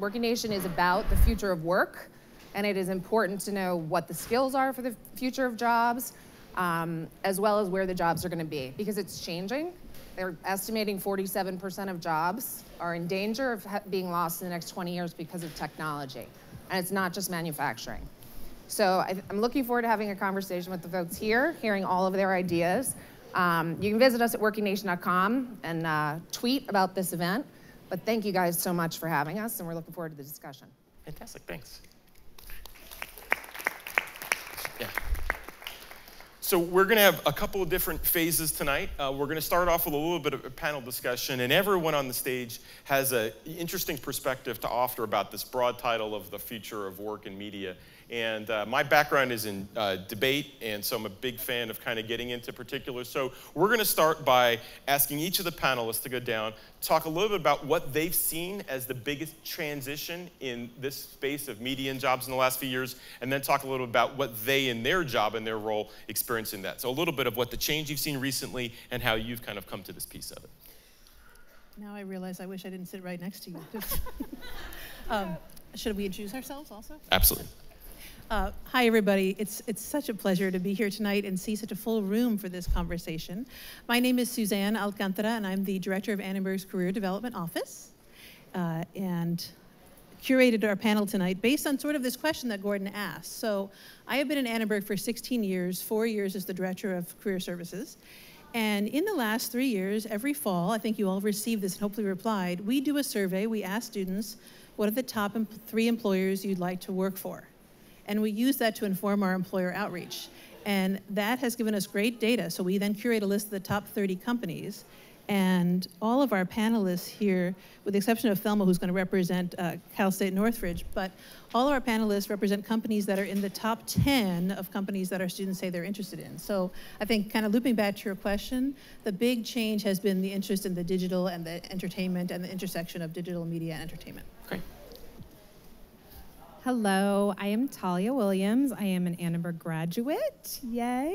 Working Nation is about the future of work, and it is important to know what the skills are for the future of jobs, as well as where the jobs are going to be, because it's changing. They're estimating 47% of jobs are in danger of being lost in the next 20 years because of technology. And it's not just manufacturing. So I'm looking forward to having a conversation with the folks here, hearing all of their ideas. You can visit us at workingnation.com and tweet about this event. But thank you guys so much for having us, and we're looking forward to the discussion. Fantastic, thanks. Yeah. So we're going to have a couple of different phases tonight. We're going to start off with a little bit of a panel discussion, and everyone on the stage has an interesting perspective to offer about this broad title of the future of work and media. And my background is in debate, and so I'm a big fan of kind of getting into particulars. So we're going to start by asking each of the panelists to go down, talk a little bit about what they've seen as the biggest transition in this space of media and jobs in the last few years, and then talk a little about what they in their job and their role experienced in that. So a little bit of what the change you've seen recently and how you've kind of come to this piece of it. Now I realize I wish I didn't sit right next to you. Should we introduce ourselves also? Absolutely. Hi, everybody. It's such a pleasure to be here tonight and see such a full room for this conversation. My name is Suzanne Alcantara, and I'm the director of Annenberg's Career Development Office. And curated our panel tonight based on sort of this question that Gordon asked. So I have been in Annenberg for 16 years, 4 years as the director of career services. And in the last 3 years, every fall, I think you all received this and hopefully replied, we do a survey. We ask students, what are the top three employers you'd like to work for? And we use that to inform our employer outreach. And that has given us great data. So we then curate a list of the top 30 companies. And all of our panelists here, with the exception of Thelma, who's going to represent Cal State Northridge, but all of our panelists represent companies that are in the top 10 of companies that our students say they're interested in. So I think kind of looping back to your question, the big change has been the interest in the digital and the entertainment and the intersection of digital media and entertainment. Great. Hello, I am Talia Williams. I am an Annenberg graduate, yay.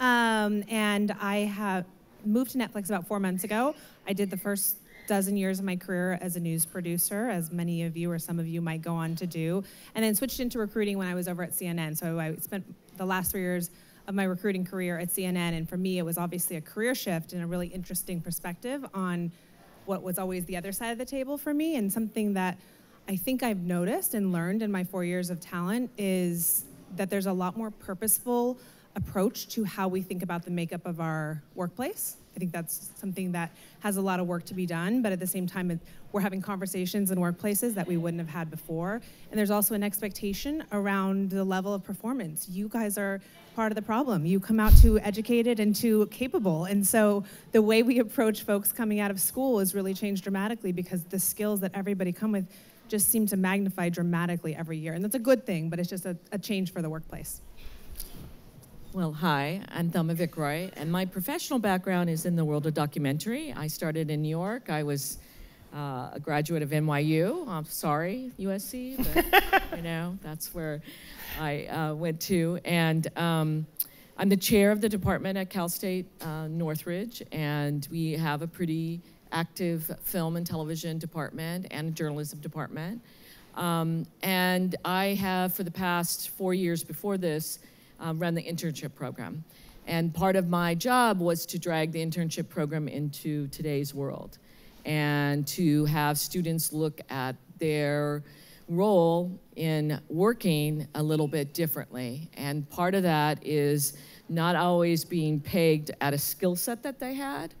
And I have moved to Netflix about 4 months ago. I did the first dozen years of my career as a news producer, as many of you or some of you might go on to do, and then switched into recruiting when I was over at CNN. So I spent the last 3 years of my recruiting career at CNN, and for me, it was obviously a career shift and a really interesting perspective on what was always the other side of the table for me, and something that I think I've noticed and learned in my 4 years of talent is that there's a lot more purposeful approach to how we think about the makeup of our workplace. I think that's something that has a lot of work to be done, but at the same time, we're having conversations in workplaces that we wouldn't have had before. And there's also an expectation around the level of performance. You guys are part of the problem. You come out too educated and too capable. And so the way we approach folks coming out of school has really changed dramatically because the skills that everybody come with just seem to magnify dramatically every year. And that's a good thing, but it's just a change for the workplace. Well, hi, I'm Thelma Vickroy, and my professional background is in the world of documentary. I started in New York. I was a graduate of NYU. I'm sorry, USC, but you know, that's where I went to. And I'm the chair of the department at Cal State Northridge, and we have a pretty active film and television department and a journalism department. And I have, for the past 4 years before this, run the internship program. And part of my job was to drag the internship program into today's world and to have students look at their role in working a little bit differently. And part of that is not always being pegged at a skill set that they had,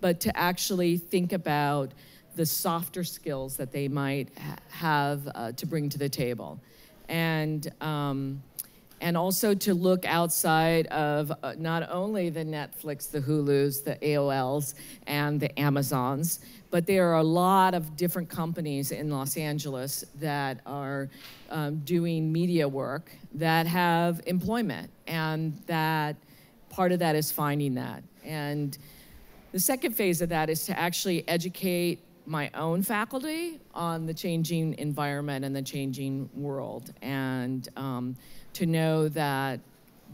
but to actually think about the softer skills that they might have to bring to the table. And also to look outside of not only the Netflix, the Hulus, the AOLs, and the Amazons, but there are a lot of different companies in Los Angeles that are doing media work that have employment, and that part of that is finding that. And the second phase of that is to actually educate my own faculty on the changing environment and the changing world, and to know that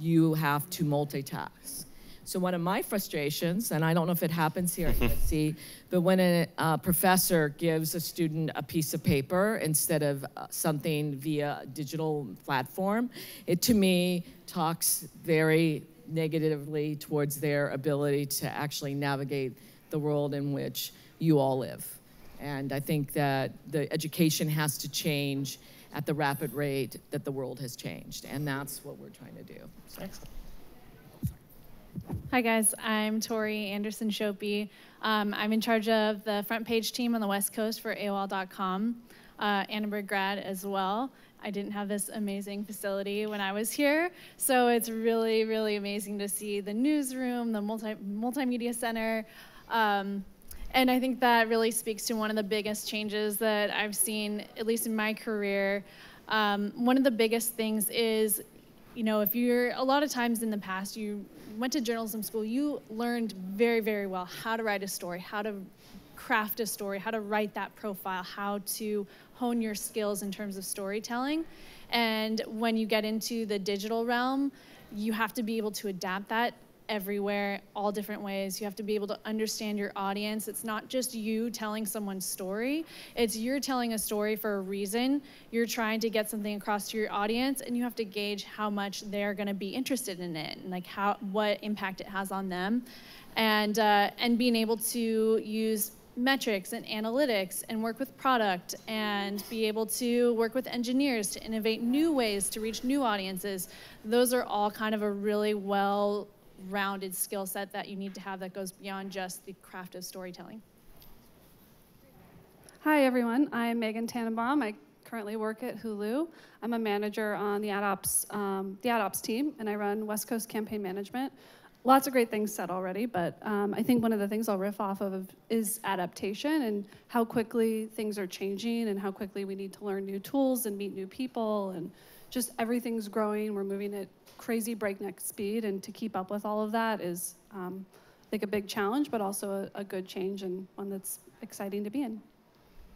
you have to multitask. So one of my frustrations, and I don't know if it happens here at USC, but when a professor gives a student a piece of paper instead of something via a digital platform, it to me talks very negatively towards their ability to actually navigate the world in which you all live. And I think that the education has to change at the rapid rate that the world has changed. And that's what we're trying to do. So. Excellent. Hi guys, I'm Tori Anderson-Schoepe. I'm in charge of the front page team on the West Coast for AOL.com, Annenberg grad as well. I didn't have this amazing facility when I was here, so it's really, really amazing to see the newsroom, the multimedia center, and I think that really speaks to one of the biggest changes that I've seen, at least in my career. One of the biggest things is, you know, if you're, a lot of times in the past, you went to journalism school, you learned very, very well how to write a story, how to craft a story, how to write that profile, how to hone your skills in terms of storytelling. And when you get into the digital realm, you have to be able to adapt that everywhere, all different ways. You have to be able to understand your audience. It's not just you telling someone's story. It's you're telling a story for a reason. You're trying to get something across to your audience, and you have to gauge how much they're going to be interested in it, and like how, what impact it has on them, and being able to use metrics and analytics and work with product and be able to work with engineers to innovate new ways to reach new audiences. Those are all kind of a really well rounded skill set that you need to have that goes beyond just the craft of storytelling. Hi everyone, I'm Megan Tannenbaum. I currently work at Hulu. I'm a manager on the ad ops team, and I run West Coast campaign management. Lots of great things said already, but I think one of the things I'll riff off of is adaptation and how quickly things are changing and how quickly we need to learn new tools and meet new people, and just everything's growing. We're moving at crazy breakneck speed, and to keep up with all of that is like a big challenge, but also a good change and one that's exciting to be in.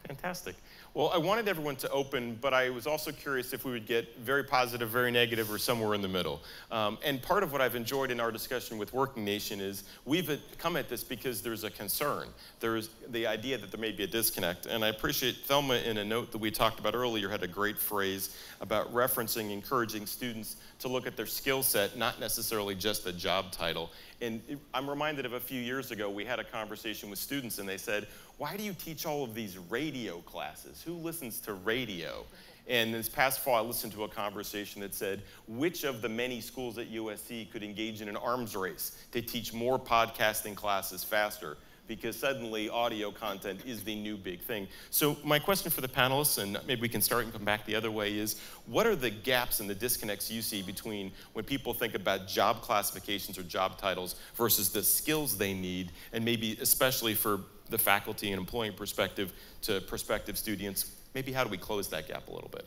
Fantastic. Well, I wanted everyone to open, but I was also curious if we would get very positive, very negative, or somewhere in the middle. And part of what I've enjoyed in our discussion with Working Nation is we've come at this because there's a concern. There's the idea that there may be a disconnect. And I appreciate Thelma, in a note that we talked about earlier, had a great phrase about referencing, encouraging students to look at their skill set, not necessarily just the job title. And I'm reminded of a few years ago, we had a conversation with students and they said, why do you teach all of these radio classes? Who listens to radio? And this past fall, I listened to a conversation that said, which of the many schools at USC could engage in an arms race to teach more podcasting classes faster? Because suddenly audio content is the new big thing. So my question for the panelists, and maybe we can start and come back the other way, is what are the gaps and the disconnects you see between when people think about job classifications or job titles versus the skills they need, and maybe especially for the faculty and employing perspective to prospective students, maybe how do we close that gap a little bit?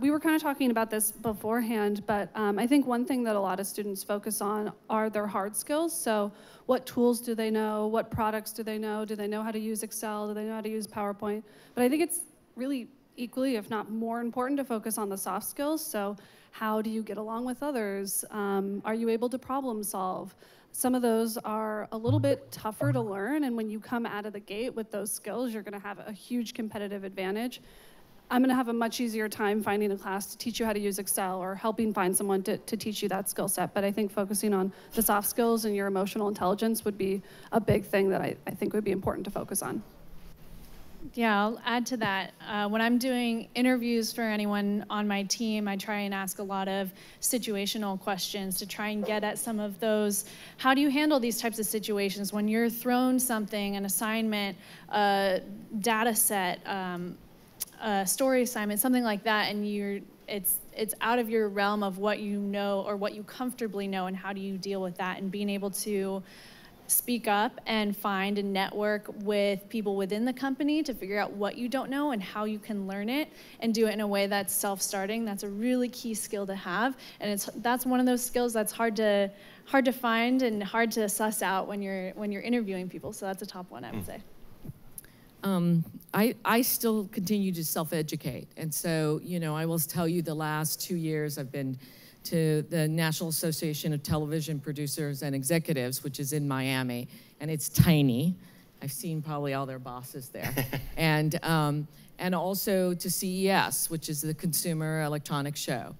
We were kind of talking about this beforehand, but I think one thing that a lot of students focus on are their hard skills. So what tools do they know? What products do they know? Do they know how to use Excel? Do they know how to use PowerPoint? But I think it's really equally, if not more important, to focus on the soft skills. So how do you get along with others? Are you able to problem solve? Some of those are a little bit tougher to learn, and when you come out of the gate with those skills, you're going to have a huge competitive advantage. I'm going to have a much easier time finding a class to teach you how to use Excel or helping find someone to teach you that skill set. But I think focusing on the soft skills and your emotional intelligence would be a big thing that I think would be important to focus on. Yeah, I'll add to that. When I'm doing interviews for anyone on my team, I try and ask a lot of situational questions to try and get at some of those. How do you handle these types of situations when you're thrown something, an assignment, a data set, a story assignment, something like that, and it's out of your realm of what you know or what you comfortably know, and how do you deal with that? And being able to speak up and find and network with people within the company to figure out what you don't know and how you can learn it and do it in a way that's self-starting. That's a really key skill to have, and that's one of those skills that's hard to find and hard to suss out when you're interviewing people. So that's a top one, I would say. I still continue to self-educate, and so I will tell you the last 2 years I've been to the National Association of Television Producers and Executives, which is in Miami, and it's tiny. I've seen probably all their bosses there. And also to CES, which is the Consumer Electronics Show.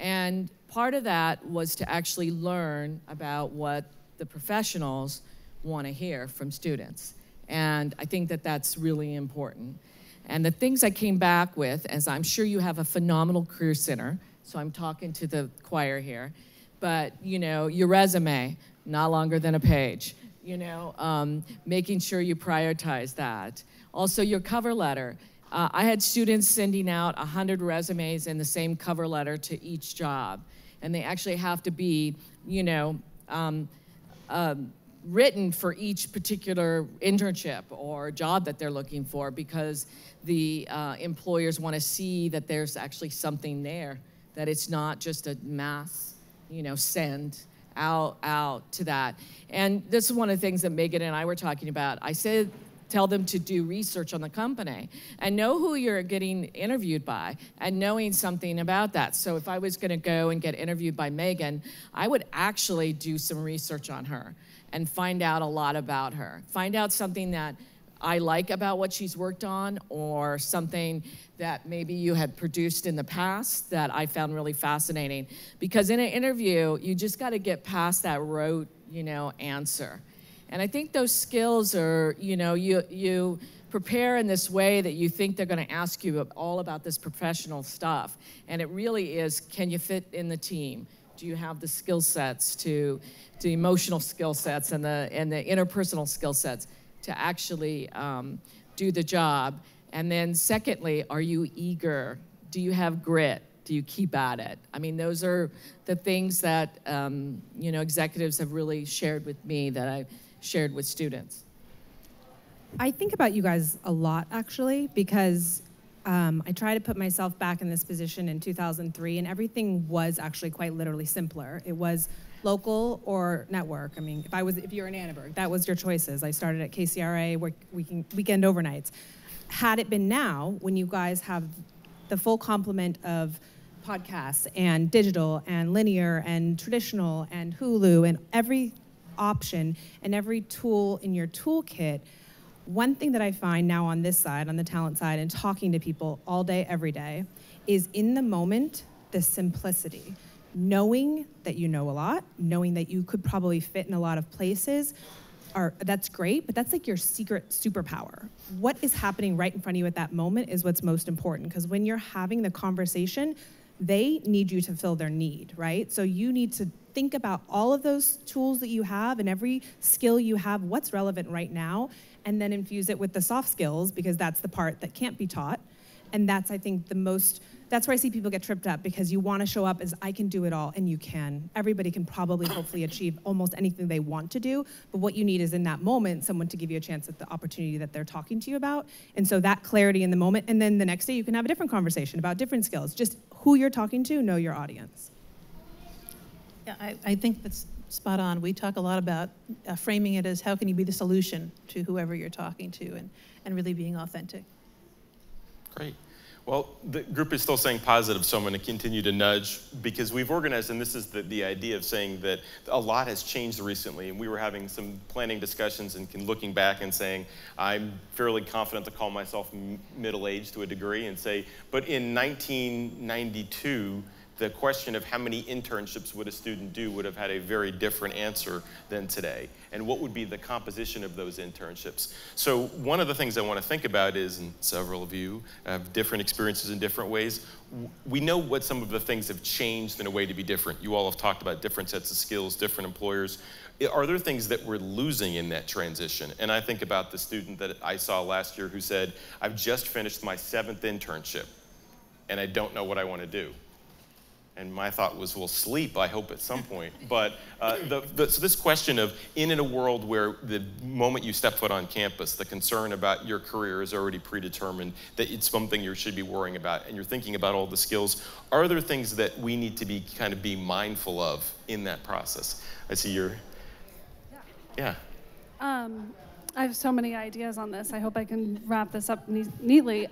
And part of that was to actually learn about what the professionals want to hear from students. And I think that that's really important. And the things I came back with, as I'm sure you have a phenomenal career center, so I'm talking to the choir here, but you know, your resume, not longer than a page. You know, making sure you prioritize that. Also, your cover letter. I had students sending out 100 resumes and the same cover letter to each job. And they actually have to be, you know, written for each particular internship or job that they're looking for, because the employers want to see that there's actually something there, that it's not just a mass, you know, send out to that. And this is one of the things that Megan and I were talking about. I said, tell them to do research on the company and know who you're getting interviewed by and knowing something about that. So if I was gonna go and get interviewed by Megan, I would actually do some research on her and find out a lot about her. Find out something that I like about what she's worked on, or something that maybe you had produced in the past that I found really fascinating. Because in an interview, you just gotta get past that rote, you know, answer. And I think those skills are, you know, you prepare in this way that you think they're gonna ask you all about this professional stuff. And it really is, can you fit in the team? Do you have the skill sets to, the emotional skill sets and the interpersonal skill sets to actually do the job? And then secondly, are you eager? Do you have grit? Do you keep at it? I mean, those are the things that, you know, executives have really shared with me that I shared with students. I think about you guys a lot, actually, because I try to put myself back in this position in 2003, and everything was actually quite literally simpler. It was local or network. I mean, if you were in Annenberg, that was your choices. I started at KCRA, weekend overnights. Had it been now, when you guys have the full complement of podcasts and digital and linear and traditional and Hulu and every option and every tool in your toolkit, one thing that I find now on this side, on the talent side, and talking to people all day, every day, is in the moment, the simplicity. Knowing that you know a lot, knowing that you could probably fit in a lot of places, that's great, but that's like your secret superpower. What is happening right in front of you at that moment is what's most important, because when you're having the conversation, they need you to fill their need, right? So you need to think about all of those tools that you have and every skill you have, what's relevant right now, and then infuse it with the soft skills, because that's the part that can't be taught. And that's, I think, the most, that's where I see people get tripped up, because you want to show up as, I can do it all, and you can. Everybody can probably hopefully achieve almost anything they want to do, but what you need is in that moment, someone to give you a chance at the opportunity that they're talking to you about. And so that clarity in the moment, and then the next day you can have a different conversation about different skills. Just who you're talking to, know your audience. Yeah, I think that's spot on. We talk a lot about framing it as how can you be the solution to whoever you're talking to, and really being authentic. Great. Well, the group is still saying positive, so I'm going to continue to nudge, because we've organized, and this is the idea of saying that a lot has changed recently, and we were having some planning discussions and looking back and saying, I'm fairly confident to call myself middle-aged to a degree and say, but in 1992, the question of how many internships would a student do would have had a very different answer than today. And what would be the composition of those internships? So one of the things I want to think about is, and several of you have different experiences in different ways, we know what some of the things have changed in a way to be different. You all have talked about different sets of skills, different employers. Are there things that we're losing in that transition? And I think about the student that I saw last year who said, I've just finished my 7th internship and I don't know what I want to do. And my thought was, well, sleep, I hope, at some point. But so this question of, in a world where the moment you step foot on campus, the concern about your career is already predetermined, that it's something you should be worrying about, and you're thinking about all the skills, are there things that we need to be kind of be mindful of in that process? I see your, yeah. I have so many ideas on this. I hope I can wrap this up neatly.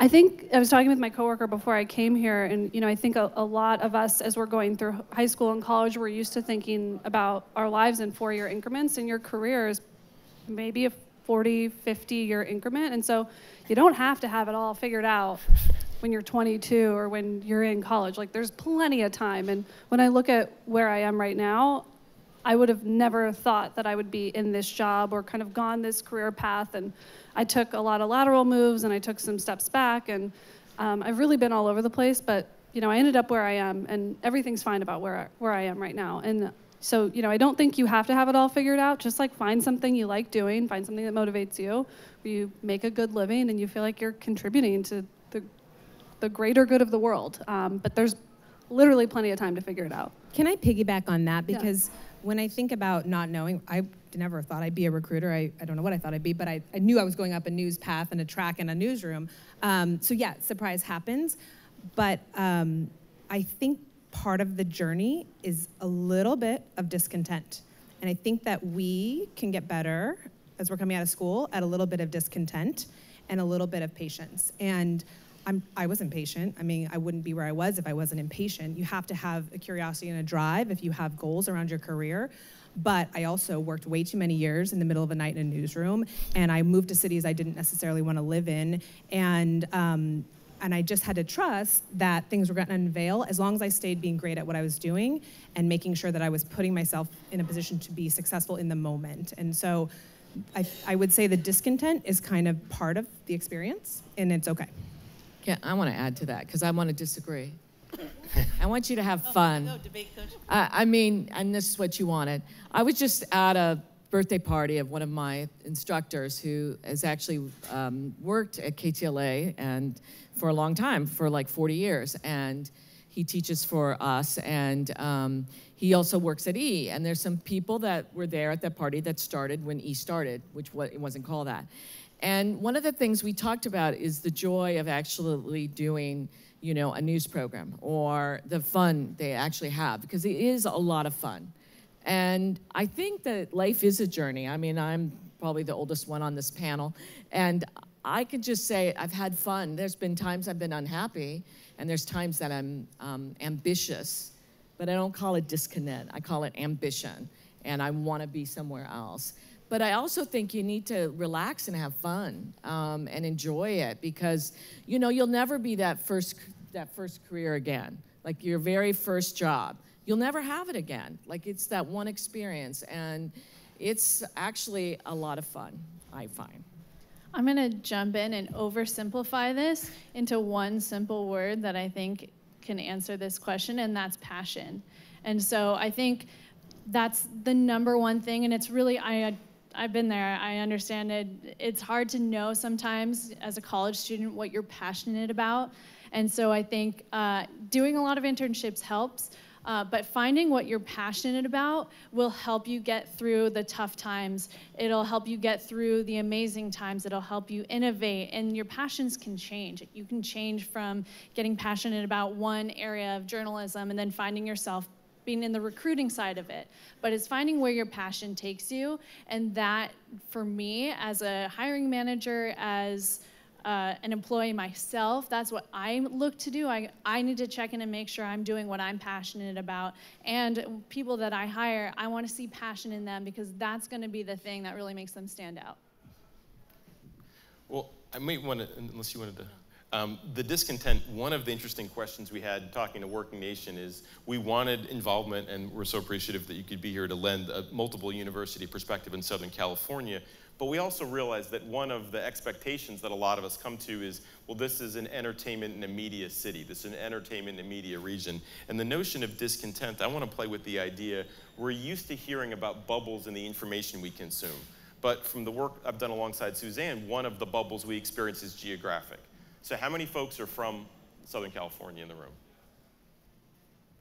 I think I was talking with my coworker before I came here, and I think a lot of us, as we're going through high school and college, we're used to thinking about our lives in 4-year increments, and your career is maybe a 40, 50-year increment, and so you don't have to have it all figured out when you're 22 or when you're in college. Like, there's plenty of time, and when I look at where I am right now, I would have never thought that I would be in this job or kind of gone this career path. And I took a lot of lateral moves and I took some steps back, and I've really been all over the place, but I ended up where I am, and everything's fine about where I am right now. And so, I don't think you have to have it all figured out. Just like find something you like doing, find something that motivates you, where you make a good living and you feel like you're contributing to the greater good of the world. But there's literally plenty of time to figure it out. Can I piggyback on that? Because yeah. When I think about not knowing, I never thought I'd be a recruiter. I don't know what I thought I'd be, but I knew I was going up a news path and a track and a newsroom. So yeah, surprise happens. But I think part of the journey is a little bit of discontent. And I think that we can get better as we're coming out of school at a little bit of discontent and a little bit of patience. And I was impatient. I mean, I wouldn't be where I was if I wasn't impatient. You have to have a curiosity and a drive if you have goals around your career. But I also worked way too many years in the middle of the night in a newsroom, and I moved to cities I didn't necessarily want to live in. And I just had to trust that things were going to unveil as long as I stayed being great at what I was doing and making sure that I was putting myself in a position to be successful in the moment. And so I would say the discontent is kind of part of the experience, and it's okay. Yeah, I want to add to that because I want to disagree. I want you to have fun. No, debate, coach. I mean, and this is what you wanted. I was just at a birthday party of one of my instructors who has actually worked at KTLA and for a long time, for like 40 years. And he teaches for us, and he also works at E. And there's some people that were there at that party that started when E started, which it wasn't called that. And one of the things we talked about is the joy of actually doing, a news program, or the fun they actually have, because it is a lot of fun. And I think that life is a journey. I mean, I'm probably the oldest one on this panel, and I could just say I've had fun. There's been times I've been unhappy, and there's times that I'm ambitious, but I don't call it disconnect. I call it ambition, and I want to be somewhere else. But I also think you need to relax and have fun and enjoy it, because you'll never be that first career again. Like your very first job, you'll never have it again. Like it's that one experience, and it's actually a lot of fun, I find. I'm gonna jump in and oversimplify this into one simple word that I think can answer this question, and that's passion. And so I think that's the #1 thing, and it's really I've been there, I understand it. It's hard to know sometimes as a college student what you're passionate about. And so I think doing a lot of internships helps, but finding what you're passionate about will help you get through the tough times. It'll help you get through the amazing times. It'll help you innovate, and your passions can change. You can change from getting passionate about one area of journalism and then finding yourself being in the recruiting side of it, but it's finding where your passion takes you. And that, for me, as a hiring manager, as an employee myself, that's what I look to do. I need to check in and make sure I'm doing what I'm passionate about. And people that I hire, I want to see passion in them, because that's going to be the thing that really makes them stand out. Well, I might want to, unless you wanted to. The discontent, one of the interesting questions we had talking to Working Nation is we wanted involvement, and we're so appreciative that you could be here to lend a multiple university perspective in Southern California. But we also realized that one of the expectations that a lot of us come to is, well, this is an entertainment and a media city. This is an entertainment and a media region. And the notion of discontent, I want to play with the idea, we're used to hearing about bubbles in the information we consume. But from the work I've done alongside Suzanne, one of the bubbles we experience is geographic. So how many folks are from Southern California in the room?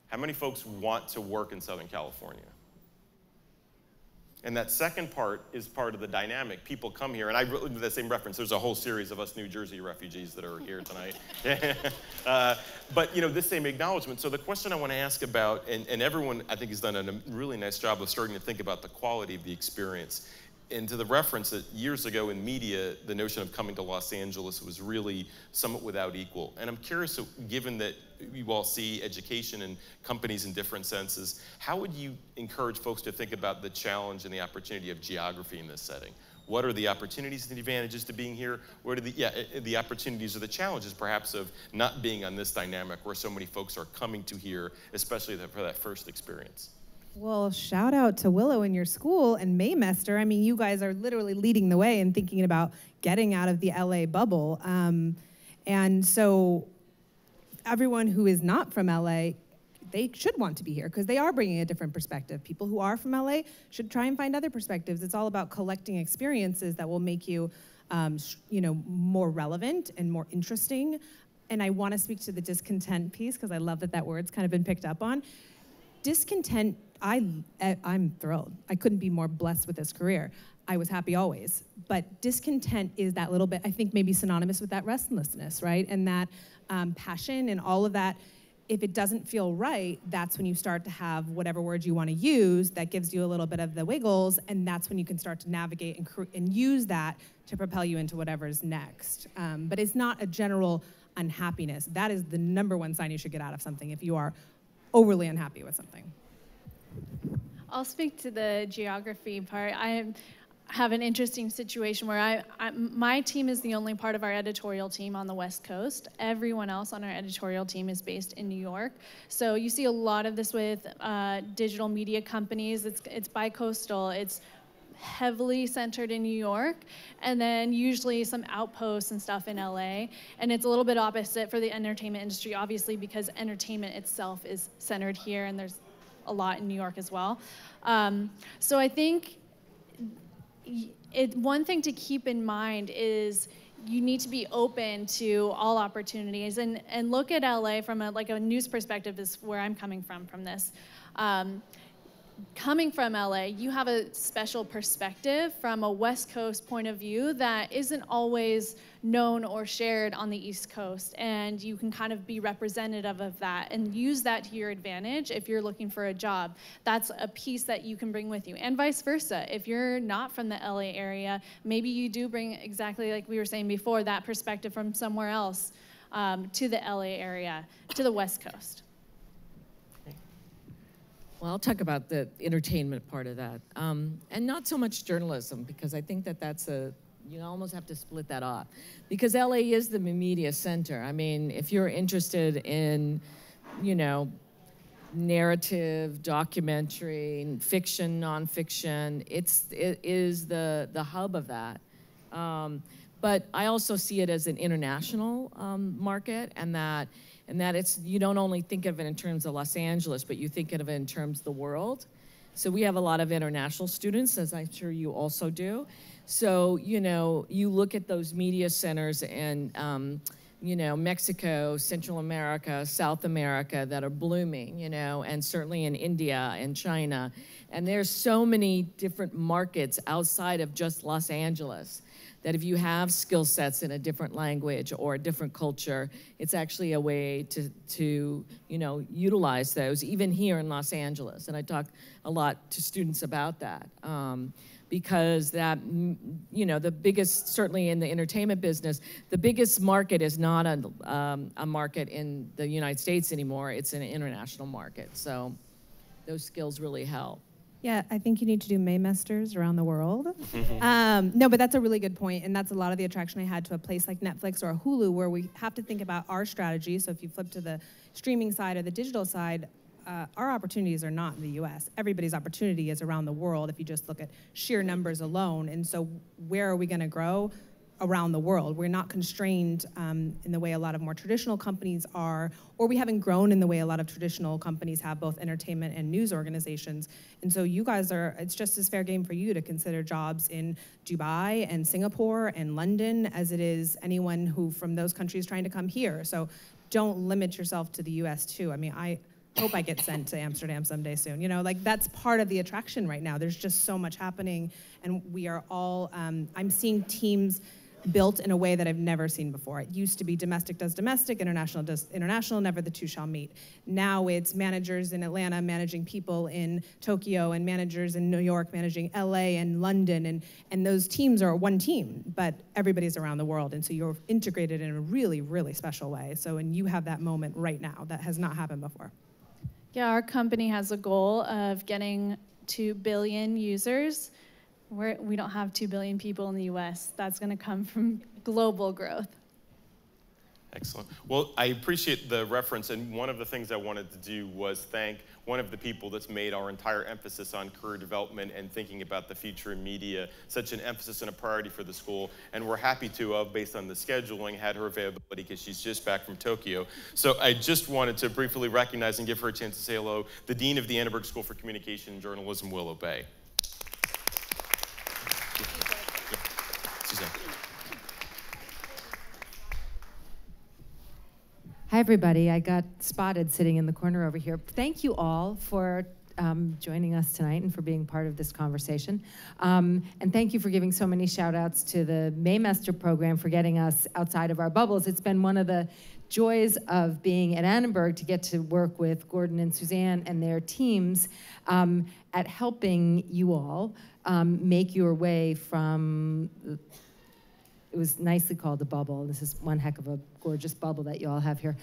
How many folks want to work in Southern California? And that second part is part of the dynamic. People come here, and I really do the same reference. There's a whole series of us New Jersey refugees that are here tonight. But this same acknowledgement. So the question I want to ask about, and everyone I think has done a really nice job of starting to think about the quality of the experience, And to the reference that years ago in media, the notion of coming to Los Angeles was really somewhat without equal. And I'm curious, given that you all see education and companies in different senses, how would you encourage folks to think about the challenge and the opportunity of geography in this setting? What are the opportunities and the advantages to being here? What are the opportunities or the challenges, perhaps, of not being on this dynamic where so many folks are coming to here, especially for that first experience? Well, shout out to Willow and your school and Maymester. I mean, you guys are literally leading the way in thinking about getting out of the LA bubble. And so everyone who is not from LA, they should want to be here because they are bringing a different perspective. People who are from LA should try and find other perspectives. It's all about collecting experiences that will make you, you know, more relevant and more interesting. And I want to speak to the discontent piece because I love that that word's kind of been picked up on. Discontent, I'm thrilled. I couldn't be more blessed with this career. I was happy always. But discontent is that little bit, I think, maybe synonymous with that restlessness, right? And that passion and all of that. If it doesn't feel right, that's when you start to have whatever word you want to use that gives you a little bit of the wiggles, and that's when you can start to navigate and use that to propel you into whatever's next. But it's not a general unhappiness. That is the #1 sign you should get out of something if you are overly unhappy with something. I'll speak to the geography part. I have an interesting situation where my team is the only part of our editorial team on the West Coast. Everyone else on our editorial team is based in New York. So you see a lot of this with digital media companies. It's bi-coastal. It's heavily centered in New York, and then usually some outposts and stuff in LA. And it's a little bit opposite for the entertainment industry, obviously, because entertainment itself is centered here, and there's a lot in New York as well. So I think one thing to keep in mind is you need to be open to all opportunities and look at LA from a news perspective is where I'm coming from this. Coming from LA, you have a special perspective from a West Coast point of view that isn't always known or shared on the East Coast, and you can kind of be representative of that and use that to your advantage if you're looking for a job. That's a piece that you can bring with you, and vice versa. If you're not from the LA area, maybe you do bring, exactly like we were saying before, that perspective from somewhere else to the LA area, to the West Coast. Well, I'll talk about the entertainment part of that, and not so much journalism, because I think that that's you almost have to split that off, because LA is the media center. I mean, if you're interested in, you know, narrative, documentary, fiction, nonfiction, it is the hub of that. But I also see it as an international market, and that it's, you don't only think of it in terms of Los Angeles, but you think of it in terms of the world. So we have a lot of international students, as I'm sure you also do. So, you know, you look at those media centers in, you know, Mexico, Central America, South America that are blooming, you know, and certainly in India and China. And there's so many different markets outside of just Los Angeles, that if you have skill sets in a different language or a different culture, it's actually a way to you know, utilize those, even here in Los Angeles. And I talk a lot to students about that, because that, you know, the biggest, certainly in the entertainment business, the biggest market is not a market in the United States anymore, it's an international market. So those skills really help. Yeah, I think you need to do Maymesters around the world. No, but that's a really good point, and that's a lot of the attraction I had to a place like Netflix or Hulu, where we have to think about our strategy. So if you flip to the streaming side or the digital side, our opportunities are not in the U.S. Everybody's opportunity is around the world if you just look at sheer numbers alone. And so where are we going to grow? Around the world. We're not constrained in the way a lot of more traditional companies are, or we haven't grown in the way a lot of traditional companies have, both entertainment and news organizations. And so you guys are, it's just as fair game for you to consider jobs in Dubai and Singapore and London as it is anyone who from those countries trying to come here. So don't limit yourself to the US too. I mean, I hope I get sent to Amsterdam someday soon. You know, like that's part of the attraction right now. There's just so much happening, and we are all, I'm seeing teams built in a way that I've never seen before. It used to be domestic does domestic, international does international, never the two shall meet. Now it's managers in Atlanta managing people in Tokyo, and managers in New York managing LA and London, and those teams are one team, but everybody's around the world, and so you're integrated in a really, really special way. So, and you have that moment right now that has not happened before. Yeah, our company has a goal of getting 2 billion users. We don't have 2 billion people in the US. That's going to come from global growth. Excellent. Well, I appreciate the reference. And one of the things I wanted to do was thank one of the people that's made our entire emphasis on career development and thinking about the future in media such an emphasis and a priority for the school. And we're happy to have, based on the scheduling, had her availability because she's just back from Tokyo. So I just wanted to briefly recognize and give her a chance to say hello, the Dean of the Annenberg School for Communication and Journalism, Willow Bay. Hi, everybody. I got spotted sitting in the corner over here. Thank you all for joining us tonight and for being part of this conversation. And thank you for giving so many shout outs to the Maymaster program for getting us outside of our bubbles. It's been one of the joys of being at Annenberg to get to work with Gordon and Suzanne and their teams at helping you all make your way from... It was nicely called a bubble. This is one heck of a gorgeous bubble that you all have here.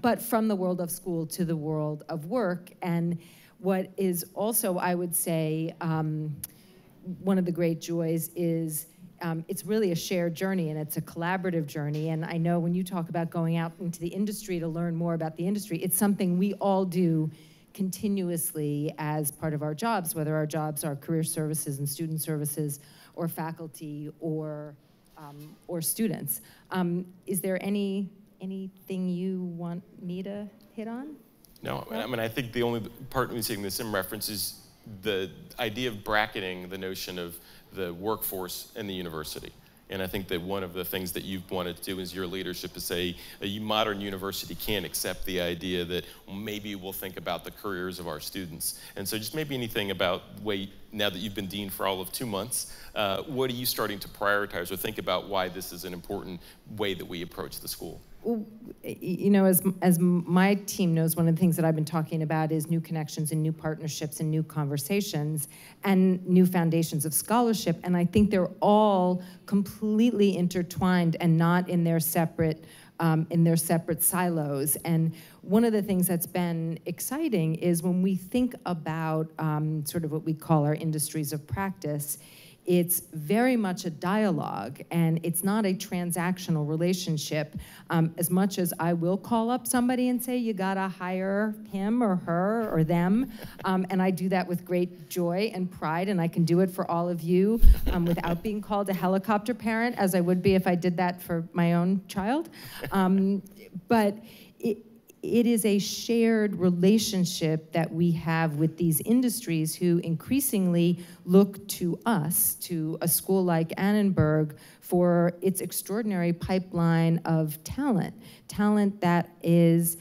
But from the world of school to the world of work. And what is also, I would say, one of the great joys is it's really a shared journey, and it's a collaborative journey. And I know when you talk about going out into the industry to learn more about the industry, it's something we all do continuously as part of our jobs, whether our jobs are career services and student services or faculty or students. Is there anything you want me to hit on? No, I mean, I think the only part we're seeing this in reference is the idea of bracketing the notion of the workforce and the university. And I think that one of the things that you've wanted to do is your leadership is say, a modern university can't accept the idea that maybe we'll think about the careers of our students. And so just maybe anything about the way, now that you've been dean for all of 2 months, what are you starting to prioritize or think about why this is an important way that we approach the school? Well, you know, as my team knows, one of the things that I've been talking about is new connections and new partnerships and new conversations and new foundations of scholarship. And I think they're all completely intertwined and not in their separate silos. And one of the things that's been exciting is when we think about sort of what we call our industries of practice, it's very much a dialogue, and it's not a transactional relationship. As much as I will call up somebody and say, you gotta hire him or her or them, and I do that with great joy and pride, and I can do it for all of you without being called a helicopter parent, as I would be if I did that for my own child. But it is a shared relationship that we have with these industries who increasingly look to us, to a school like Annenberg, for its extraordinary pipeline of talent. Talent that is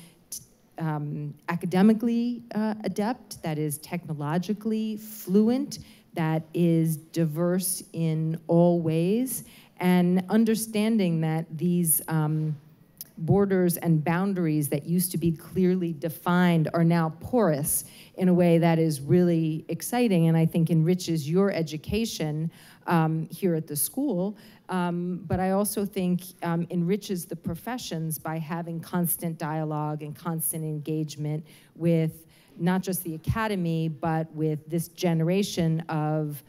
academically adept, that is technologically fluent, that is diverse in all ways, and understanding that these borders and boundaries that used to be clearly defined are now porous in a way that is really exciting, and I think enriches your education here at the school. But I also think enriches the professions by having constant dialogue and constant engagement with not just the academy, but with this generation of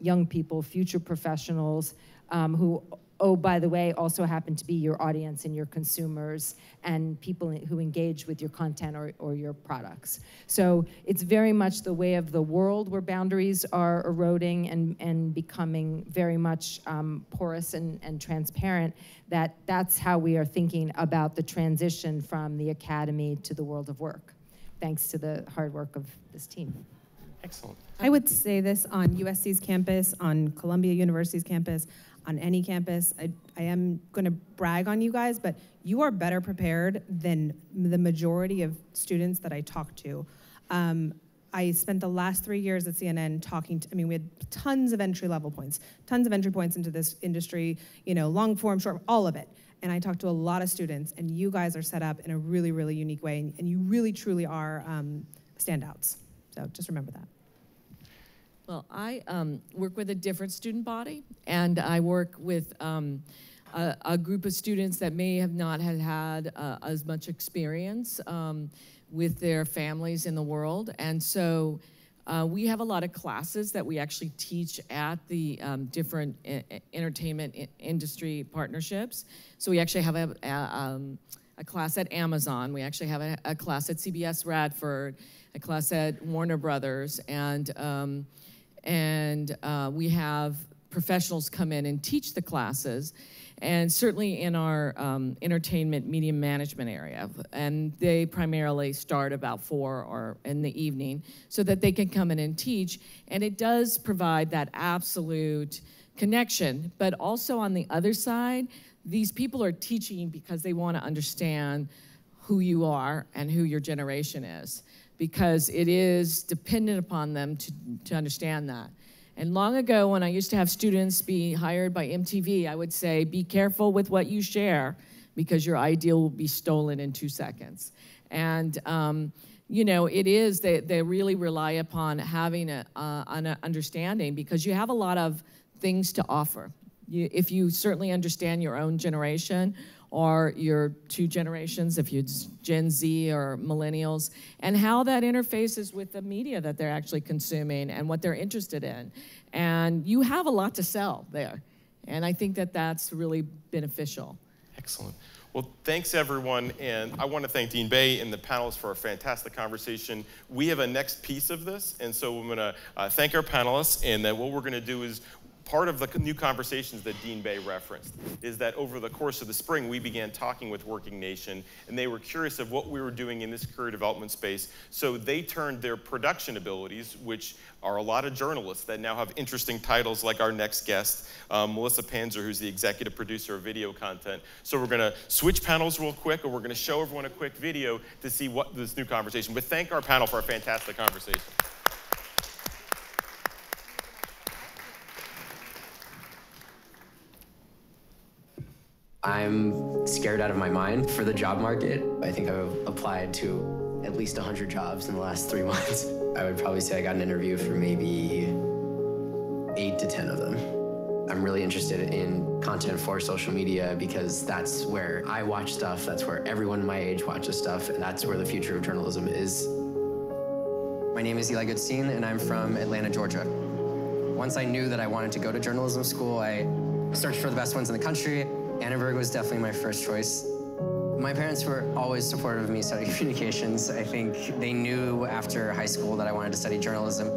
young people, future professionals who, oh, by the way, also happen to be your audience and your consumers and people who engage with your content or your products. So it's very much the way of the world where boundaries are eroding and becoming very much porous and transparent, that's how we are thinking about the transition from the academy to the world of work, thanks to the hard work of this team. Excellent. I would say this on USC's campus, on Columbia University's campus, on any campus. I am gonna brag on you guys, but you are better prepared than the majority of students that I talk to. I spent the last 3 years at CNN talking to, I mean, we had tons of entry level points, tons of entry points into this industry, you know, long form, short, all of it. And I talked to a lot of students, and you guys are set up in a really, really unique way, and you really, truly are standouts. So just remember that. Well, I work with a different student body, and I work with a group of students that may have not had as much experience with their families in the world. And so we have a lot of classes that we actually teach at the different entertainment industry partnerships. So we actually have a class at Amazon. We actually have a class at CBS Radford, a class at Warner Brothers, and we have professionals come in and teach the classes, and certainly in our entertainment media management area. And they primarily start about 4 or in the evening so that they can come in and teach. And it does provide that absolute connection. But also on the other side, these people are teaching because they want to understand who you are and who your generation is, because it is dependent upon them to understand that. And long ago, when I used to have students be hired by MTV, I would say, be careful with what you share, because your idea will be stolen in 2 seconds. And you know, it is, they really rely upon having an understanding, because you have a lot of things to offer. If you certainly understand your own generation, or your 2 generations, if it's Gen Z or millennials, and how that interfaces with the media that they're actually consuming and what they're interested in. And you have a lot to sell there. And I think that that's really beneficial. Excellent. Well, thanks everyone. And I want to thank Dean Bay and the panelists for a fantastic conversation. We have a next piece of this. And so we're going to thank our panelists. And then what we're going to do is, part of the new conversations that Dean Bay referenced is that over the course of the spring, we began talking with Working Nation, and they were curious of what we were doing in this career development space. So they turned their production abilities, which are a lot of journalists that now have interesting titles like our next guest, Melissa Panzer, who's the executive producer of video content. So we're gonna switch panels real quick, and we're gonna show everyone a quick video to see what this new conversation, but thank our panel for a fantastic conversation. I'm scared out of my mind for the job market. I think I've applied to at least 100 jobs in the last 3 months. I would probably say I got an interview for maybe 8 to 10 of them. I'm really interested in content for social media, because that's where I watch stuff, that's where everyone my age watches stuff, and that's where the future of journalism is. My name is Eli Goodstein, and I'm from Atlanta, Georgia. Once I knew that I wanted to go to journalism school, I searched for the best ones in the country. Annenberg was definitely my first choice. My parents were always supportive of me studying communications. I think they knew after high school that I wanted to study journalism.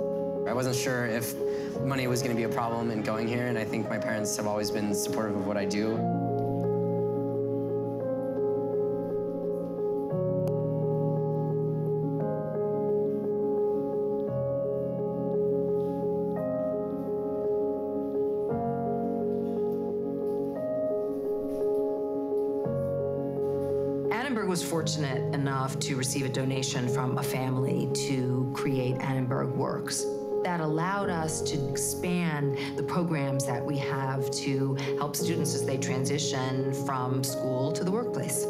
I wasn't sure if money was going to be a problem in going here, and I think my parents have always been supportive of what I do. Fortunate enough to receive a donation from a family to create Annenberg Works. That allowed us to expand the programs that we have to help students as they transition from school to the workplace.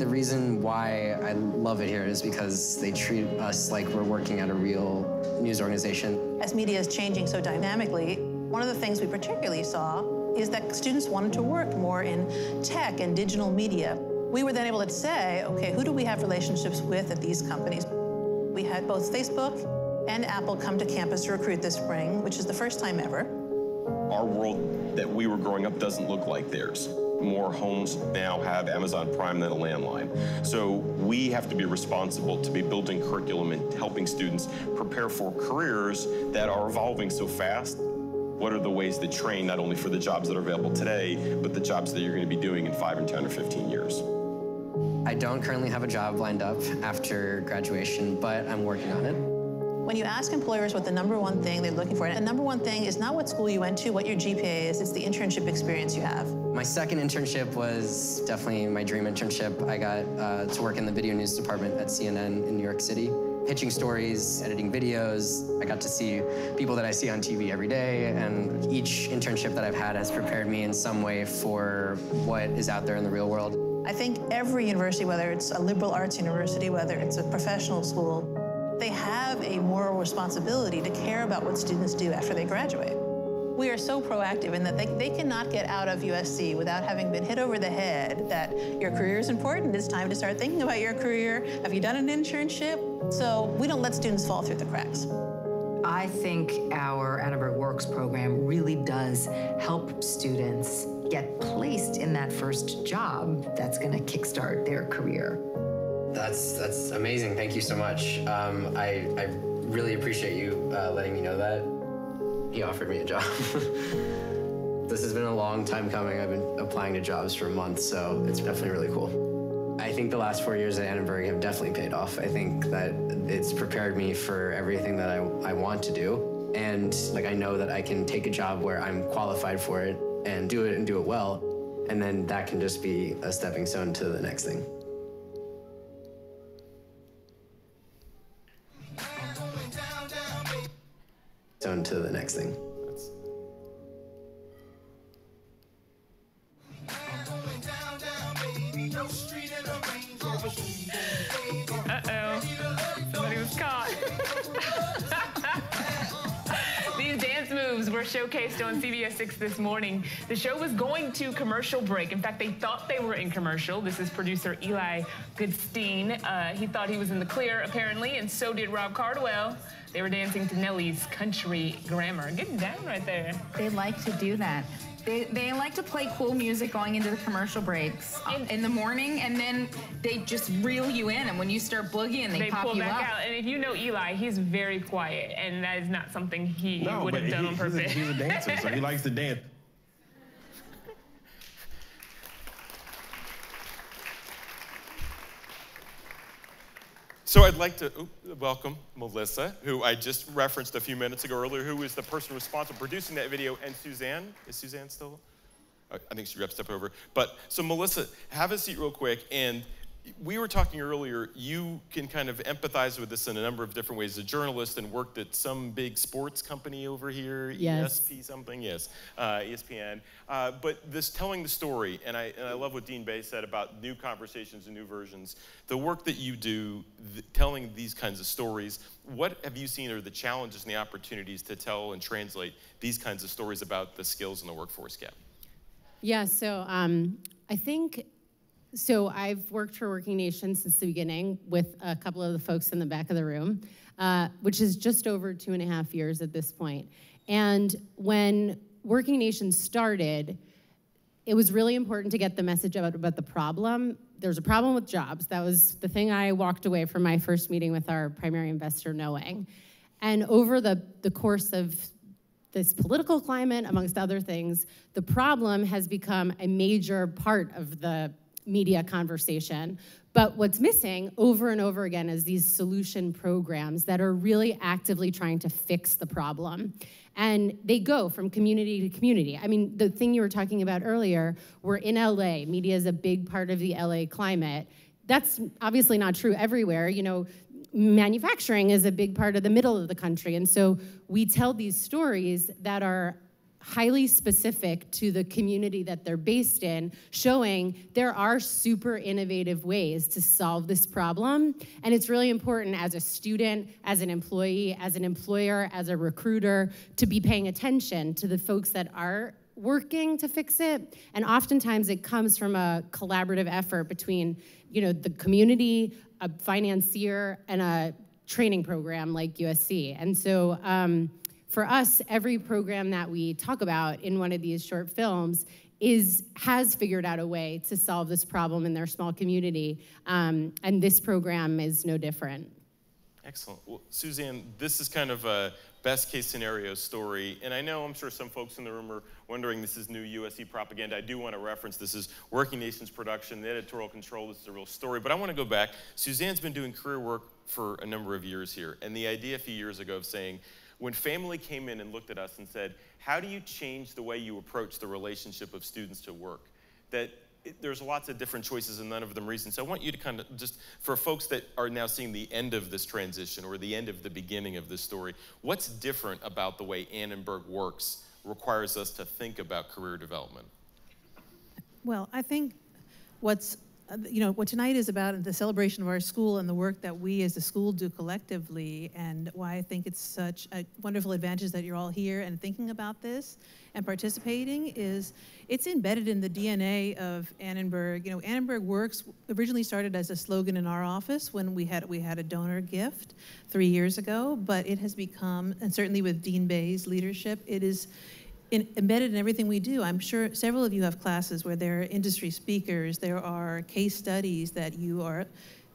The reason why I love it here is because they treat us like we're working at a real news organization. As media is changing so dynamically, one of the things we particularly saw is that students wanted to work more in tech and digital media. We were then able to say, okay, who do we have relationships with at these companies? We had both Facebook and Apple come to campus to recruit this spring, which is the first time ever. Our world that we were growing up doesn't look like theirs. More homes now have Amazon Prime than a landline. So we have to be responsible to be building curriculum and helping students prepare for careers that are evolving so fast. What are the ways to train not only for the jobs that are available today, but the jobs that you're going to be doing in 5 or 10 or 15 years? I don't currently have a job lined up after graduation, but I'm working on it. When you ask employers what the number one thing they're looking for, and the number one thing is not what school you went to, what your GPA is, it's the internship experience you have. My second internship was definitely my dream internship. I got to work in the video news department at CNN in New York City, pitching stories, editing videos. I got to see people that I see on TV every day, and each internship that I've had has prepared me in some way for what is out there in the real world. I think every university, whether it's a liberal arts university, whether it's a professional school, they have a moral responsibility to care about what students do after they graduate. We are so proactive in that they cannot get out of USC without having been hit over the head that your career is important. It's time to start thinking about your career. Have you done an internship? So we don't let students fall through the cracks. I think our Annenberg Works program really does help students get placed in that first job that's going to kickstart their career. That's amazing. Thank you so much. I really appreciate you letting me know that. He offered me a job. This has been a long time coming. I've been applying to jobs for months, so it's definitely really cool. I think the last 4 years at Annenberg have definitely paid off. I think that it's prepared me for everything that I want to do. And like I know that I can take a job where I'm qualified for it and do it well, and then that can just be a stepping stone to the next thing. Stone to the next thing. Uh-oh, somebody was caught. Moves were showcased on CBS 6 this morning. The show was going to commercial break. In fact, they thought they were in commercial. This is producer Eli Goodstein. He thought he was in the clear, apparently, and so did Rob Cardwell. They were dancing to Nelly's Country Grammar. Getting down right there. They like to do that. They like to play cool music going into the commercial breaks in the morning, and then they just reel you in, and when you start boogieing, they pop you up. They pull back out, and if you know Eli, he's very quiet, and that is not something he would have done on purpose. He's a dancer, so he likes to dance. So I'd like to welcome Melissa, who I just referenced a few minutes ago earlier, who is the person responsible for producing that video, and Suzanne. Is Suzanne still? I think she stepped over. But so Melissa, have a seat real quick. And we were talking earlier, you can kind of empathize with this in a number of different ways. As a journalist and worked at some big sports company over here, yes. ESP something, yes, ESPN. But this telling the story, and I love what Dean Bay said about new conversations and new versions. The work that you do, telling these kinds of stories, what have you seen are the challenges and the opportunities to tell and translate these kinds of stories about the skills and the workforce gap? Yeah, so So I've worked for Working Nation since the beginning with a couple of the folks in the back of the room, which is just over 2.5 years at this point. And when Working Nation started, it was really important to get the message out about the problem. There's a problem with jobs. That was the thing I walked away from my first meeting with our primary investor knowing. And over the course of this political climate, amongst other things, the problem has become a major part of the media conversation. But what's missing over and over again is these solution programs that are really actively trying to fix the problem. And they go from community to community. I mean, the thing you were talking about earlier, we're in LA, media is a big part of the LA climate. That's obviously not true everywhere. You know, manufacturing is a big part of the middle of the country. And so we tell these stories that are highly specific to the community that they're based in, showing there are super innovative ways to solve this problem. And it's really important as a student, as an employee, as an employer, as a recruiter, to be paying attention to the folks that are working to fix it. And oftentimes it comes from a collaborative effort between, you know, the community, a financier, and a training program like USC. And so, for us, every program that we talk about in one of these short films has figured out a way to solve this problem in their small community, and this program is no different. Excellent. Well, Suzanne, this is kind of a best case scenario story. And I know, I'm sure some folks in the room are wondering, this is new USC propaganda. I do want to reference, this is Working Nation's production, the editorial control, this is a real story. But I want to go back. Suzanne's been doing career work for a number of years here. And the idea a few years ago of saying, when family came in and looked at us and said, how do you change the way you approach the relationship of students to work? That there's lots of different choices and none of them reasons. So I want you to kind of just, for folks that are now seeing the end of this transition or the end of the beginning of this story, what's different about the way Annenberg works requires us to think about career development? Well, I think what's, you know, what tonight is about, the celebration of our school and the work that we as a school do collectively, and why I think it's such a wonderful advantage that you're all here and thinking about this and participating, is it's embedded in the DNA of Annenberg. You know, Annenberg Works originally started as a slogan in our office when we had a donor gift 3 years ago, but it has become, and certainly with Dean Bay's leadership, it is embedded in everything we do. I'm sure several of you have classes where there are industry speakers, there are case studies that you are,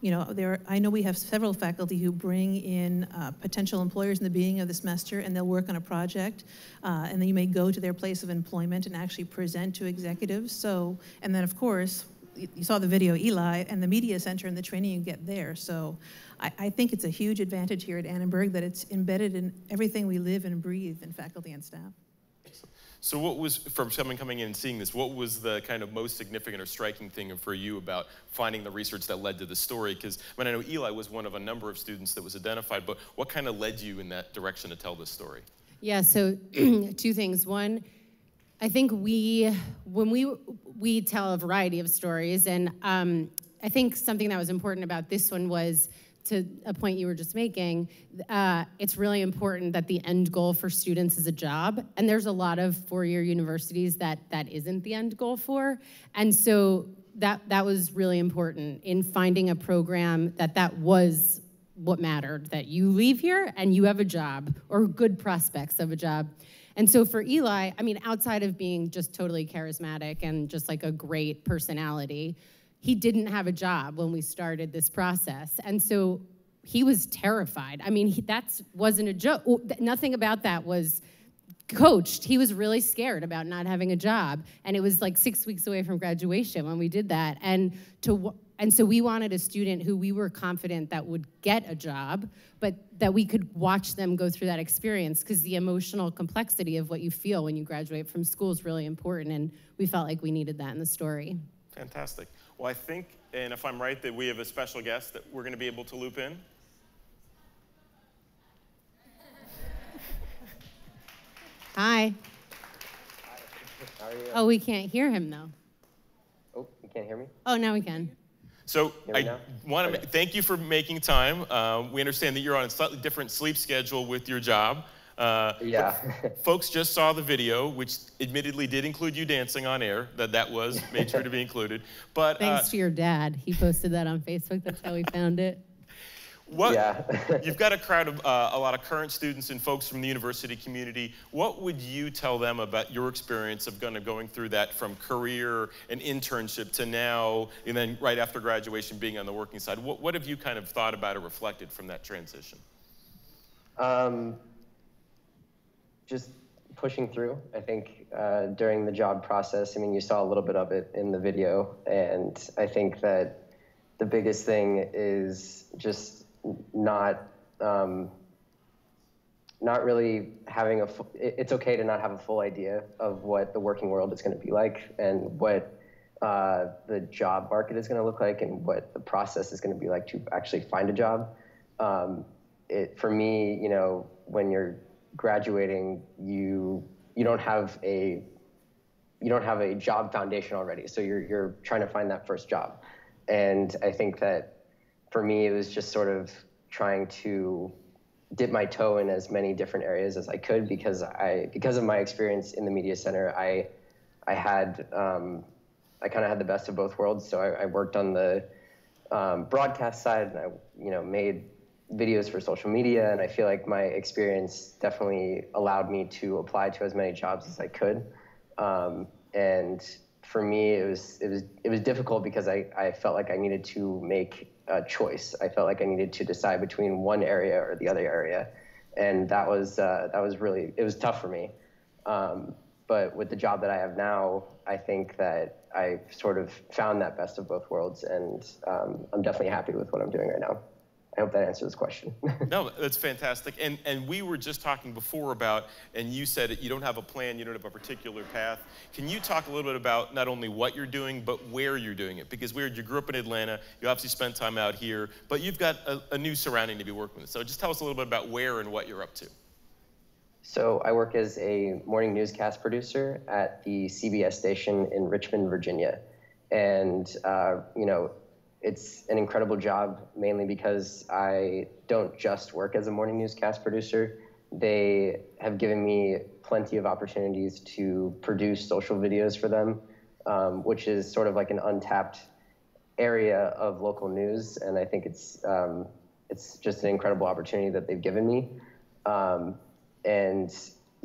you know, there are, I know we have several faculty who bring in potential employers in the beginning of the semester, and they'll work on a project, and then you may go to their place of employment and actually present to executives. So, and then of course, you saw the video, Eli, and the media center and the training you get there. So I think it's a huge advantage here at Annenberg that it's embedded in everything we live and breathe in faculty and staff. So what was, from someone coming in and seeing this, what was the kind of most significant or striking thing for you about finding the research that led to the story? Because I mean, I know Eli was one of a number of students that was identified, but what kind of led you in that direction to tell this story? Yeah, so two things. One, I think when we tell a variety of stories, and I think something that was important about this one was, to a point you were just making, it's really important that the end goal for students is a job. And there's a lot of four-year universities that that isn't the end goal for. And so that was really important in finding a program that was what mattered, that you leave here and you have a job or good prospects of a job. And so for Eli, I mean, outside of being just totally charismatic and just like a great personality, he didn't have a job when we started this process. And so he was terrified. I mean, that wasn't a joke. Nothing about that was coached. He was really scared about not having a job. And it was like 6 weeks away from graduation when we did that. And so we wanted a student who we were confident that would get a job, but that we could watch them go through that experience, because the emotional complexity of what you feel when you graduate from school is really important. And we felt like we needed that in the story. Fantastic. Well, I think, and if I'm right, that we have a special guest that we're going to be able to loop in. Hi. Hi. How are you? Oh, we can't hear him, though. Oh, you can't hear me? Oh, now we can. So I want to thank you for making time. We understand that you're on a slightly different sleep schedule with your job. Yeah. Folks just saw the video, which admittedly did include you dancing on air. That was made sure to be included. But thanks to your dad, he posted that on Facebook. That's how we found it. What, yeah. You've got a crowd of a lot of current students and folks from the university community. What would you tell them about your experience of going through that from career and internship to now, and then right after graduation being on the working side? What have you kind of thought about or reflected from that transition? Just pushing through, I think, during the job process. I mean, you saw a little bit of it in the video, and I think that the biggest thing is just not really having a full, it's okay to not have a full idea of what the working world is going to be like, and what the job market is going to look like, and what the process is going to be like to actually find a job. For me, you know, when you're graduating, you don't have a job foundation already, so you're trying to find that first job. And I think that for me, it was just sort of trying to dip my toe in as many different areas as I could, because of my experience in the media center, I kind of had the best of both worlds. So I worked on the broadcast side, and I made videos for social media, and I feel like my experience definitely allowed me to apply to as many jobs as I could. And for me, it was difficult because I felt like I needed to make choice. I felt like I needed to decide between one area or the other area, and that was really, it was tough for me. But with the job that I have now, I think that I sort of found that best of both worlds, and I'm definitely happy with what I'm doing right now. I hope that answers this question. No, that's fantastic. And we were just talking before about, and you said it, you don't have a plan, you don't have a particular path. Can you talk a little bit about not only what you're doing, but where you're doing it? Because you grew up in Atlanta, you obviously spent time out here, but you've got a new surrounding to be working with. So just tell us a little bit about where and what you're up to. So I work as a morning newscast producer at the CBS station in Richmond, Virginia. And, you know, it's an incredible job, mainly because I don't just work as a morning newscast producer. They have given me plenty of opportunities to produce social videos for them, which is sort of like an untapped area of local news. And I think it's just an incredible opportunity that they've given me. And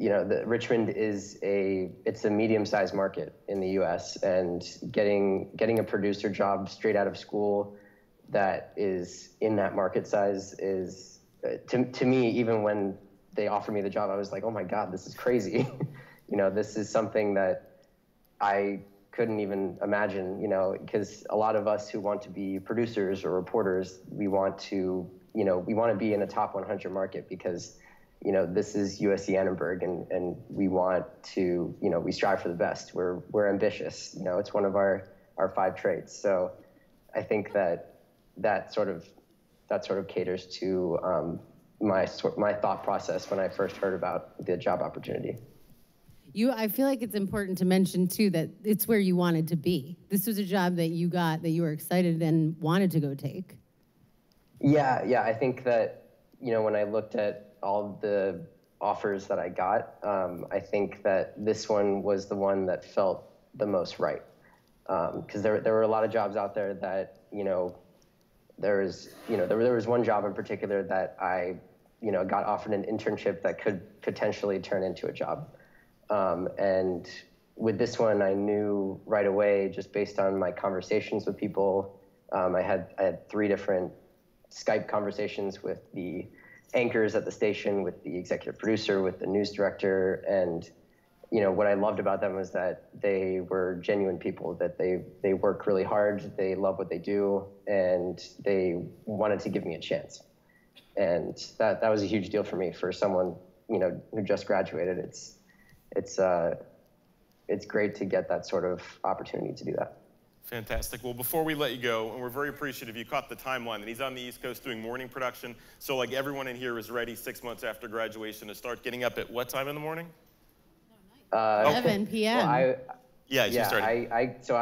you know, Richmond is a medium-sized market in the U.S. and getting a producer job straight out of school that is in that market size is, to me, even when they offered me the job, I was like, oh my God, this is crazy. You know, this is something that I couldn't even imagine, you know, because a lot of us who want to be producers or reporters, we want to be in a top 100 market because, you know, this is USC Annenberg, and we want to, you know, we strive for the best. We're ambitious. You know, it's one of our five traits. So I think that sort of caters to my thought process when I first heard about the job opportunity. I feel like it's important to mention, too, that it's where you wanted to be. This was a job that you got that you were excited and wanted to go take. Yeah. I think that, you know, when I looked at all the offers that I got, I think that this one was the one that felt the most right. Because there were a lot of jobs out there that, you know, there was one job in particular that I, you know, got offered an internship that could potentially turn into a job. And with this one, I knew right away, just based on my conversations with people, I had three different Skype conversations with the anchors at the station, with the executive producer, with the news director. And, you know, what I loved about them was that they were genuine people, that they work really hard, they love what they do, and they wanted to give me a chance. And that was a huge deal for me, for someone, you know, who just graduated. It's great to get that sort of opportunity to do that. Fantastic. Well, before we let you go, and we're very appreciative, you caught the timeline, and he's on the East Coast doing morning production. So like everyone in here is ready 6 months after graduation to start getting up at what time in the morning? 11 p.m. Well, I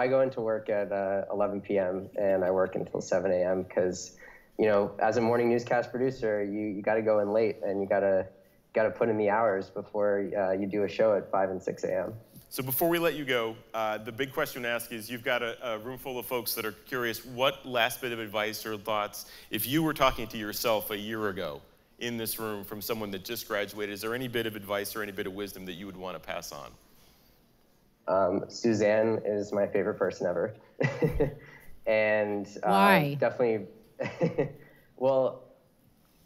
go into work at 11 p.m. and I work until 7 a.m. because, you know, as a morning newscast producer, you got to go in late, and you got to put in the hours before you do a show at 5 and 6 a.m. So before we let you go, the big question to ask is, you've got a room full of folks that are curious, what last bit of advice or thoughts, if you were talking to yourself a year ago in this room from someone that just graduated, is there any bit of advice or any bit of wisdom that you would want to pass on? Suzanne is my favorite person ever. And why? Definitely, well,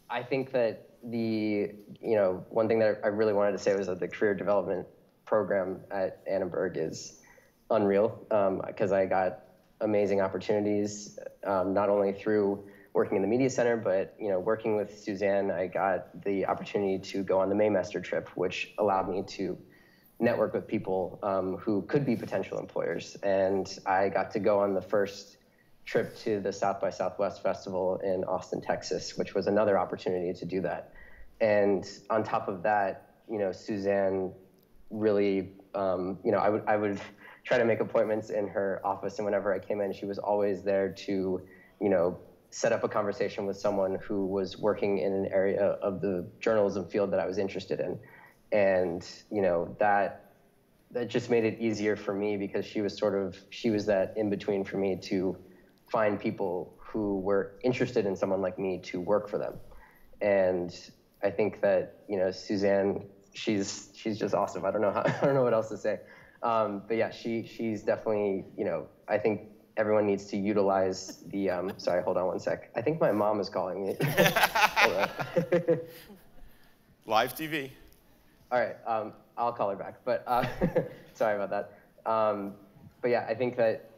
I think that one thing that I really wanted to say was that the career development program at Annenberg is unreal, because I got amazing opportunities, not only through working in the media center, but, you know, working with Suzanne, I got the opportunity to go on the Maymester trip, which allowed me to network with people who could be potential employers. And I got to go on the first trip to the South by Southwest Festival in Austin, Texas, which was another opportunity to do that. And on top of that, you know, Suzanne really, you know, I would try to make appointments in her office, and whenever I came in, she was always there to, you know, set up a conversation with someone who was working in an area of the journalism field that I was interested in. And, you know, that just made it easier for me, because she was that in between for me to find people who were interested in someone like me to work for them. And I think that, you know, Suzanne, she's just awesome. I don't know what else to say. But yeah, she's definitely, you know, I think everyone needs to utilize the, sorry, hold on one sec. I think my mom is calling me. Live TV. All right, I'll call her back, but sorry about that. But yeah, I think that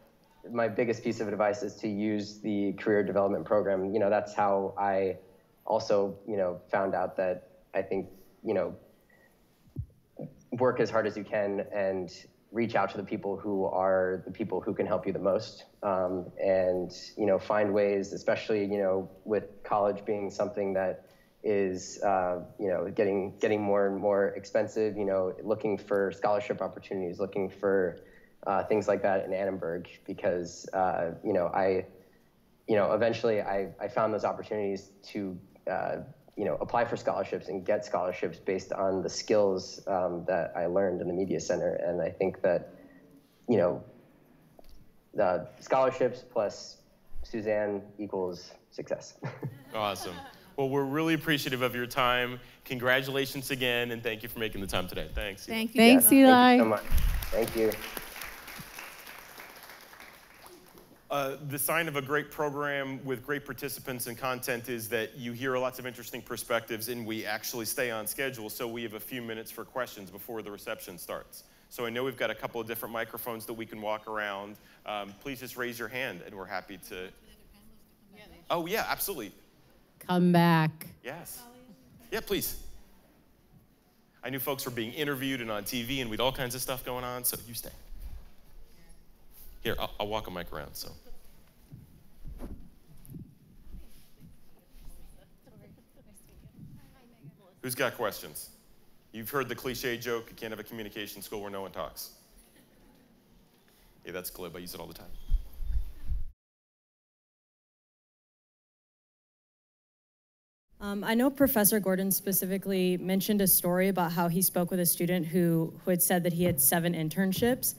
my biggest piece of advice is to use the career development program. You know, that's how I also, you know, found out that I think, you know, work as hard as you can and reach out to the people who are the people who can help you the most. And, you know, find ways, especially, you know, with college being something that is, you know, getting more and more expensive, you know, looking for scholarship opportunities, looking for things like that in Annenberg, because, you know, eventually I found those opportunities to, you know, apply for scholarships and get scholarships based on the skills that I learned in the media center. And I think that, you know, the scholarships plus Suzanne equals success. Awesome. Well, we're really appreciative of your time. Congratulations again, and thank you for making the time today. Thanks. Thank you. Thanks, Eli. Thank you so much. Thank you. The sign of a great program with great participants and content is that you hear lots of interesting perspectives and we actually stay on schedule, so we have a few minutes for questions before the reception starts. So I know we've got a couple of different microphones that we can walk around. Please just raise your hand and we're happy to... Oh yeah, absolutely. Come back. Yes. Yeah, please. I knew folks were being interviewed and on TV and we'd all kinds of stuff going on, so you stay. Here, I'll walk a mic around, so. Who's got questions? You've heard the cliche joke, you can't have a communication school where no one talks. Yeah, that's glib, I use it all the time. I know Professor Gordon specifically mentioned a story about how he spoke with a student who had said that he had 7 internships.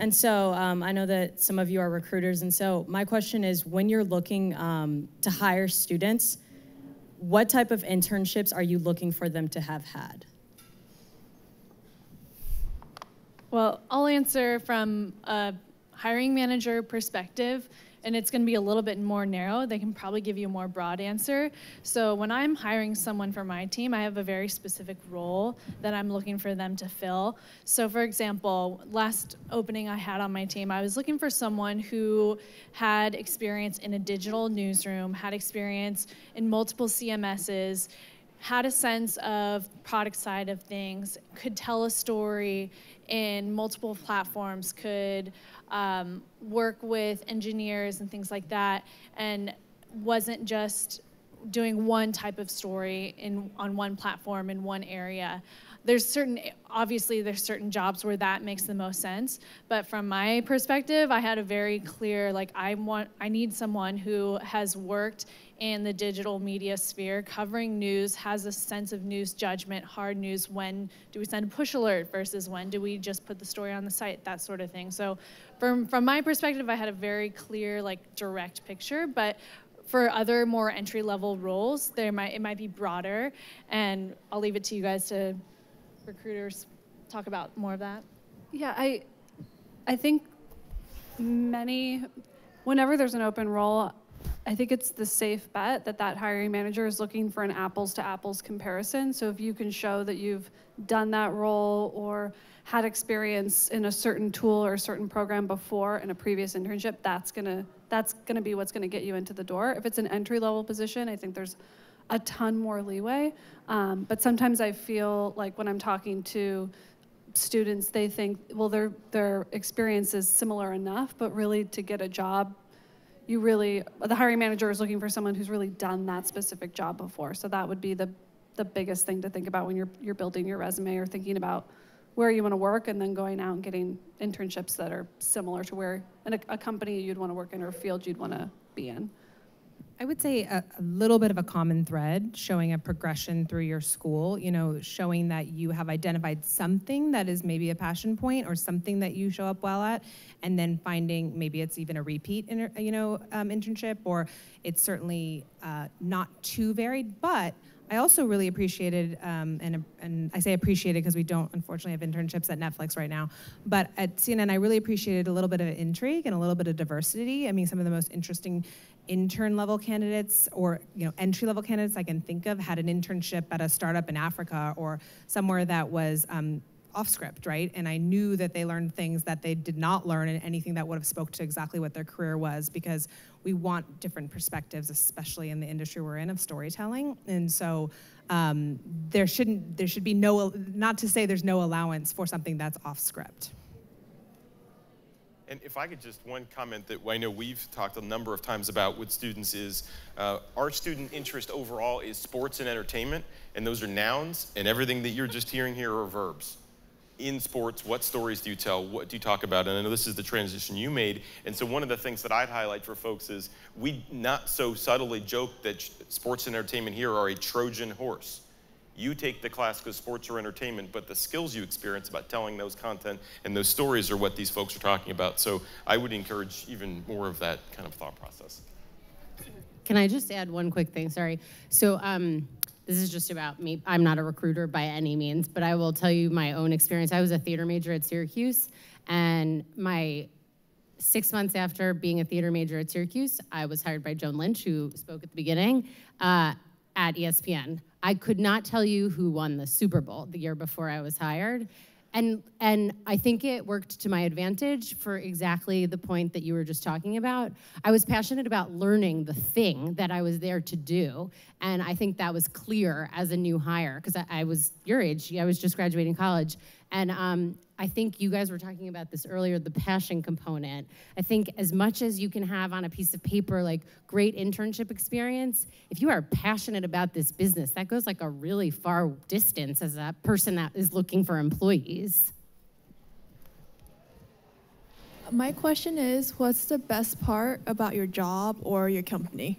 And so I know that some of you are recruiters, and so my question is, when you're looking to hire students, what type of internships are you looking for them to have had? Well, I'll answer from a hiring manager perspective. And it's going to be a little bit more narrow. They can probably give you a more broad answer. So when I'm hiring someone for my team, I have a very specific role that I'm looking for them to fill. So for example, last opening I had on my team, I was looking for someone who had experience in a digital newsroom, had experience in multiple CMSs, had a sense of product side of things, could tell a story in multiple platforms, could work with engineers and things like that, and wasn't just doing one type of story on one platform in one area. Obviously there's certain jobs where that makes the most sense, but from my perspective, I had a very clear, like, I need someone who has worked in the digital media sphere, covering news, has a sense of news judgment, hard news, when do we send a push alert versus when do we just put the story on the site, that sort of thing. So from my perspective, I had a very clear, like, direct picture, but for other more entry-level roles, it might be broader, and I'll leave it to you guys to, recruiters, talk about more of that. Yeah, I think whenever there's an open role, I think it's the safe bet that that hiring manager is looking for an apples-to-apples comparison. So if you can show that you've done that role or had experience in a certain tool or a certain program before in a previous internship, that's gonna be what's gonna get you into the door. If it's an entry-level position, I think there's a ton more leeway. But sometimes I feel like when I'm talking to students, they think, well, their experience is similar enough, but really to get a job, the hiring manager is looking for someone who's really done that specific job before. So that would be the biggest thing to think about when you're building your resume or thinking about where you want to work and then going out and getting internships that are similar to where a company you'd want to work in or a field you'd want to be in. I would say a little bit of a common thread, showing a progression through your school, you know, showing that you have identified something that is maybe a passion point or something that you show up well at, and then finding maybe it's even a repeat, internship, or it's certainly not too varied. But I also really appreciated, and I say appreciated because we don't, unfortunately, have internships at Netflix right now. But at CNN, I really appreciated a little bit of intrigue and a little bit of diversity. I mean, some of the most interesting intern-level candidates or entry-level candidates I can think of had an internship at a startup in Africa or somewhere that was off-script, right? And I knew that they learned things that they did not learn and anything that would have spoke to exactly what their career was, because we want different perspectives, especially in the industry we're in of storytelling. And so there should be no, not to say there's no allowance for something that's off-script. And if I could just, one comment that I know we've talked a number of times about with students is our student interest overall is sports and entertainment, and those are nouns, and everything that you're just hearing here are verbs. In sports, what stories do you tell? What do you talk about? And I know this is the transition you made, and so one of the things that I'd highlight for folks is we not so subtly joke that sports and entertainment here are a Trojan horse. You take the class because sports or entertainment, but the skills you experience about telling those content and those stories are what these folks are talking about. So I would encourage even more of that kind of thought process. Can I just add one quick thing? Sorry. So this is just about me. I'm not a recruiter by any means, but I will tell you my own experience. I was a theater major at Syracuse, and my 6 months after being a theater major at Syracuse, I was hired by Joan Lynch, who spoke at the beginning, at ESPN. I could not tell you who won the Super Bowl the year before I was hired. And I think it worked to my advantage for exactly the point that you were just talking about. I was passionate about learning the thing that I was there to do, and I think that was clear as a new hire, because I was your age, I was just graduating college, and I think you guys were talking about this earlier, the passion component. I think as much as you can have on a piece of paper, like great internship experience, if you are passionate about this business, that goes like a really far distance as a person that is looking for employees. My question is, what's the best part about your job or your company?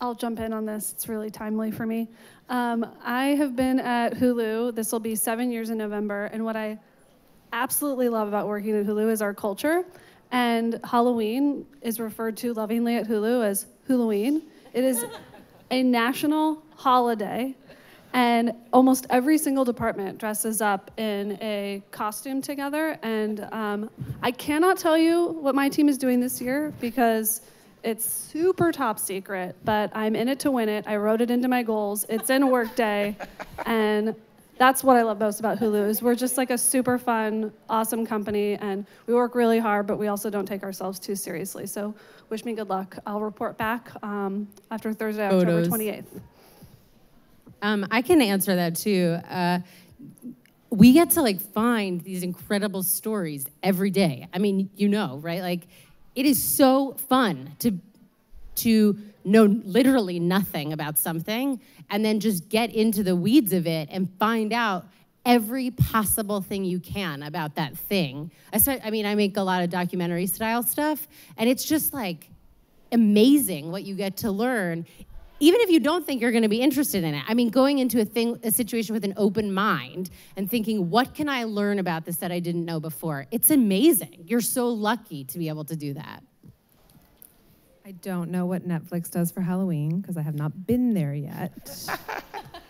I'll jump in on this, it's really timely for me. I have been at Hulu, this will be 7 years in November, and what I absolutely love about working at Hulu is our culture, and Halloween is referred to lovingly at Hulu as Huluween. It is a national holiday, and almost every single department dresses up in a costume together, and I cannot tell you what my team is doing this year, because it's super top secret, but I'm in it to win it. I wrote it into my goals. It's in Workday, and that's what I love most about Hulu is we're just like a super fun, awesome company, and we work really hard, but we also don't take ourselves too seriously. So wish me good luck. I'll report back after Thursday, October 28th. I can answer that too. We get to like find these incredible stories every day. I mean, you know, right? Like, it is so fun to know literally nothing about something and then just get into the weeds of it and find out every possible thing you can about that thing. I mean, I make a lot of documentary style stuff, and it's just like amazing what you get to learn, even if you don't think you're gonna be interested in it. I mean, going into a situation with an open mind and thinking, what can I learn about this that I didn't know before? It's amazing. You're so lucky to be able to do that. I don't know what Netflix does for Halloween, because I have not been there yet,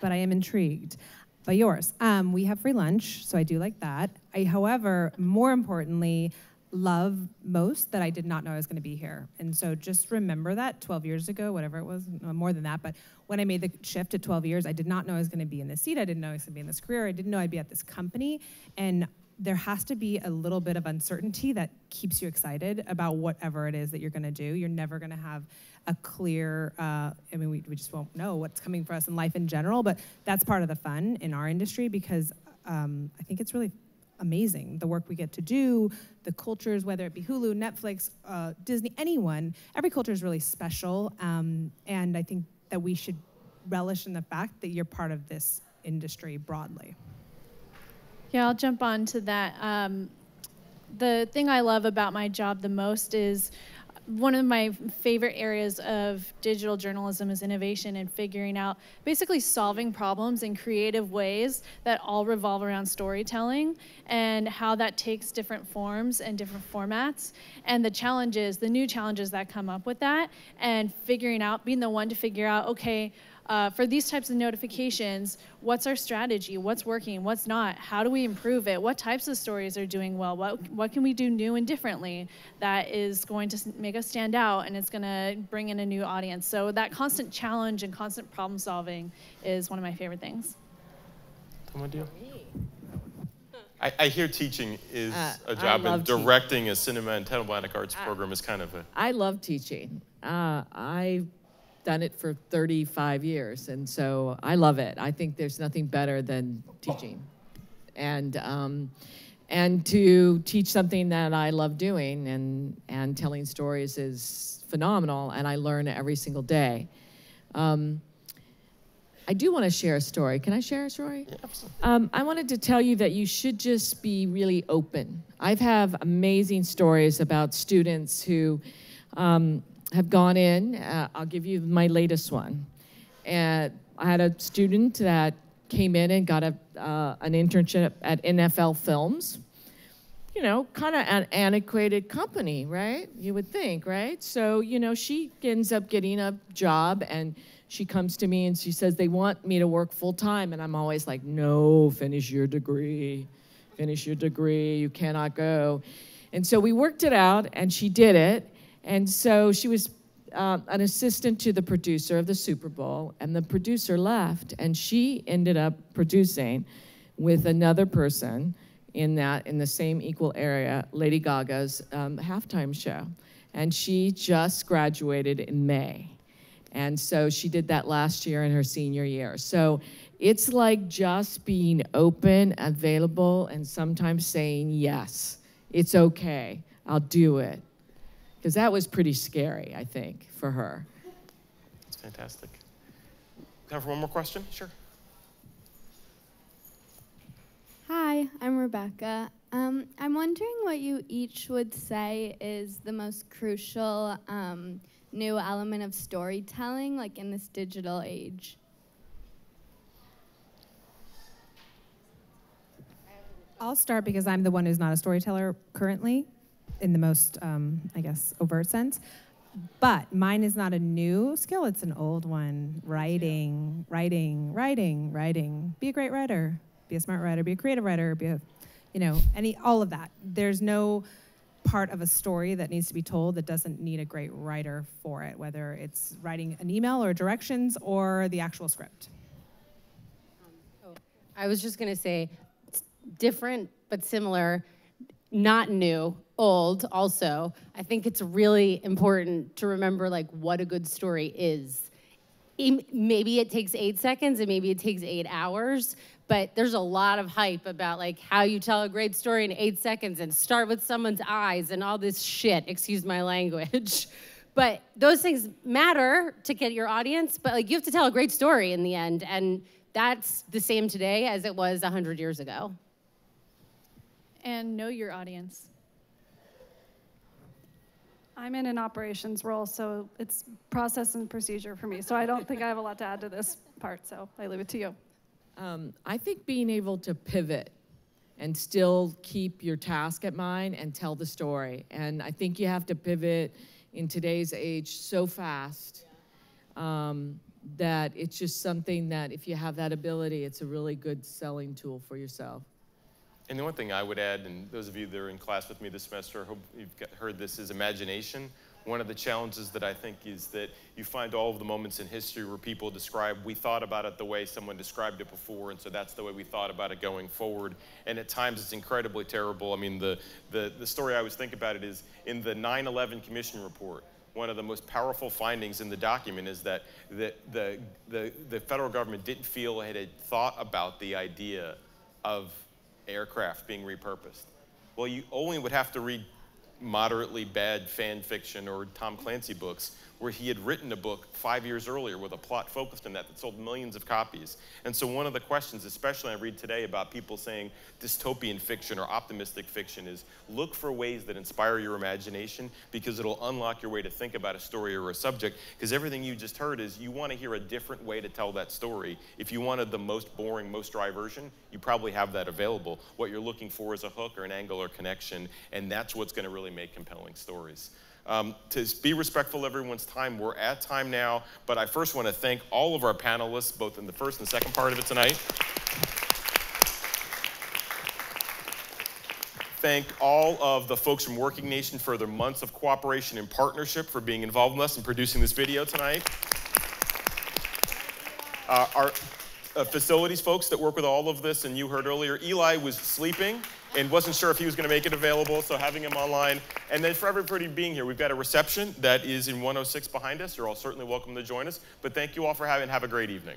but I am intrigued by yours. We have free lunch, so I do like that. However, more importantly, love most that I did not know I was going to be here. And so just remember that 12 years ago, whatever it was, more than that, but when I made the shift at 12 years, I did not know I was going to be in this seat. I didn't know I was going to be in this career. I didn't know I'd be at this company. And there has to be a little bit of uncertainty that keeps you excited about whatever it is that you're going to do. You're never going to have a clear, I mean, we just won't know what's coming for us in life in general, but that's part of the fun in our industry, because I think it's really amazing, the work we get to do, the cultures, whether it be Hulu, Netflix, Disney, anyone, every culture is really special. And I think that we should relish in the fact that you're part of this industry broadly. Yeah, I'll jump on to that. The thing I love about my job the most is one of my favorite areas of digital journalism is innovation and figuring out, basically solving problems in creative ways that all revolve around storytelling and how that takes different forms and different formats and the challenges, the new challenges that come up with that, and figuring out, being the one to figure out, okay, for these types of notifications, what's our strategy? What's working? What's not? How do we improve it? What types of stories are doing well? What can we do new and differently that is going to make us stand out, and it's going to bring in a new audience? So that constant challenge and constant problem solving is one of my favorite things. I hear teaching is a job, and directing a cinema and television arts program is kind of a... I love teaching. I've done it for 35 years, and so I love it. I think there's nothing better than teaching, and to teach something that I love doing, and telling stories is phenomenal, and I learn every single day. I do want to share a story. Can I share a story? Yeah, absolutely. I wanted to tell you that you should just be really open. I've had amazing stories about students who have gone in. I'll give you my latest one. I had a student that came in and got an internship at NFL Films. You know, kind of an antiquated company, right? You would think, right? So, you know, she ends up getting a job, and she comes to me and she says, they want me to work full time. And I'm always like, no, finish your degree. Finish your degree, you cannot go. And so we worked it out, and she did it. And so she was an assistant to the producer of the Super Bowl, and the producer left, and she ended up producing with another person in the same equal area, Lady Gaga's halftime show. And she just graduated in May. And so she did that last year in her senior year. So it's like just being open, available, and sometimes saying, yes, it's okay, I'll do it. Because that was pretty scary, I think, for her. That's fantastic. Time for one more question? Sure. Hi, I'm Rebecca. I'm wondering what you each would say is the most crucial new element of storytelling, like in this digital age. I'll start because I'm the one who's not a storyteller currently, in the most, I guess, overt sense. But mine is not a new skill, it's an old one. Writing, writing, writing, writing. Be a great writer, be a smart writer, be a creative writer, be a, you know, all of that. There's no part of a story that needs to be told that doesn't need a great writer for it, whether it's writing an email or directions or the actual script. I was just gonna say, different but similar, not new, old also. I think it's really important to remember like what a good story is. Maybe it takes 8 seconds and maybe it takes 8 hours, but there's a lot of hype about like how you tell a great story in 8 seconds and start with someone's eyes and all this shit, excuse my language. But those things matter to get your audience, but like you have to tell a great story in the end, and that's the same today as it was 100 years ago. And know your audience. I'm in an operations role, so it's process and procedure for me. So I don't think I have a lot to add to this part, so I leave it to you. I think being able to pivot and still keep your task at mind and tell the story. And I think you have to pivot in today's age so fast that it's just something that if you have that ability, it's a really good selling tool for yourself. And the one thing I would add, and those of you that are in class with me this semester, I hope you've heard this, is imagination. One of the challenges that I think is that you find all of the moments in history where people describe, we thought about it the way someone described it before, and so that's the way we thought about it going forward. And at times it's incredibly terrible. I mean, the story I always think about it is in the 9/11 Commission Report. One of the most powerful findings in the document is that the federal government didn't feel it had thought about the idea of aircraft being repurposed. Well, you only would have to read moderately bad fan fiction or Tom Clancy books where he had written a book 5 years earlier with a plot focused on that sold millions of copies. And so one of the questions, especially I read today about people saying dystopian fiction or optimistic fiction, is look for ways that inspire your imagination, because it'll unlock your way to think about a story or a subject, because everything you just heard is you want to hear a different way to tell that story. If you wanted the most boring, most dry version, you probably have that available. What you're looking for is a hook or an angle or connection, and that's what's going to really make compelling stories. To be respectful of everyone's time, we're at time now, but I first want to thank all of our panelists, both in the first and second part of it tonight. Thank all of the folks from Working Nation for their months of cooperation and partnership for being involved in us and producing this video tonight. Our facilities folks that work with all of this, and you heard earlier, Eli was sleeping and wasn't sure if he was going to make it available, so having him online. And then for everybody being here, we've got a reception that is in 106 behind us. You're all certainly welcome to join us. But thank you all for having, have a great evening.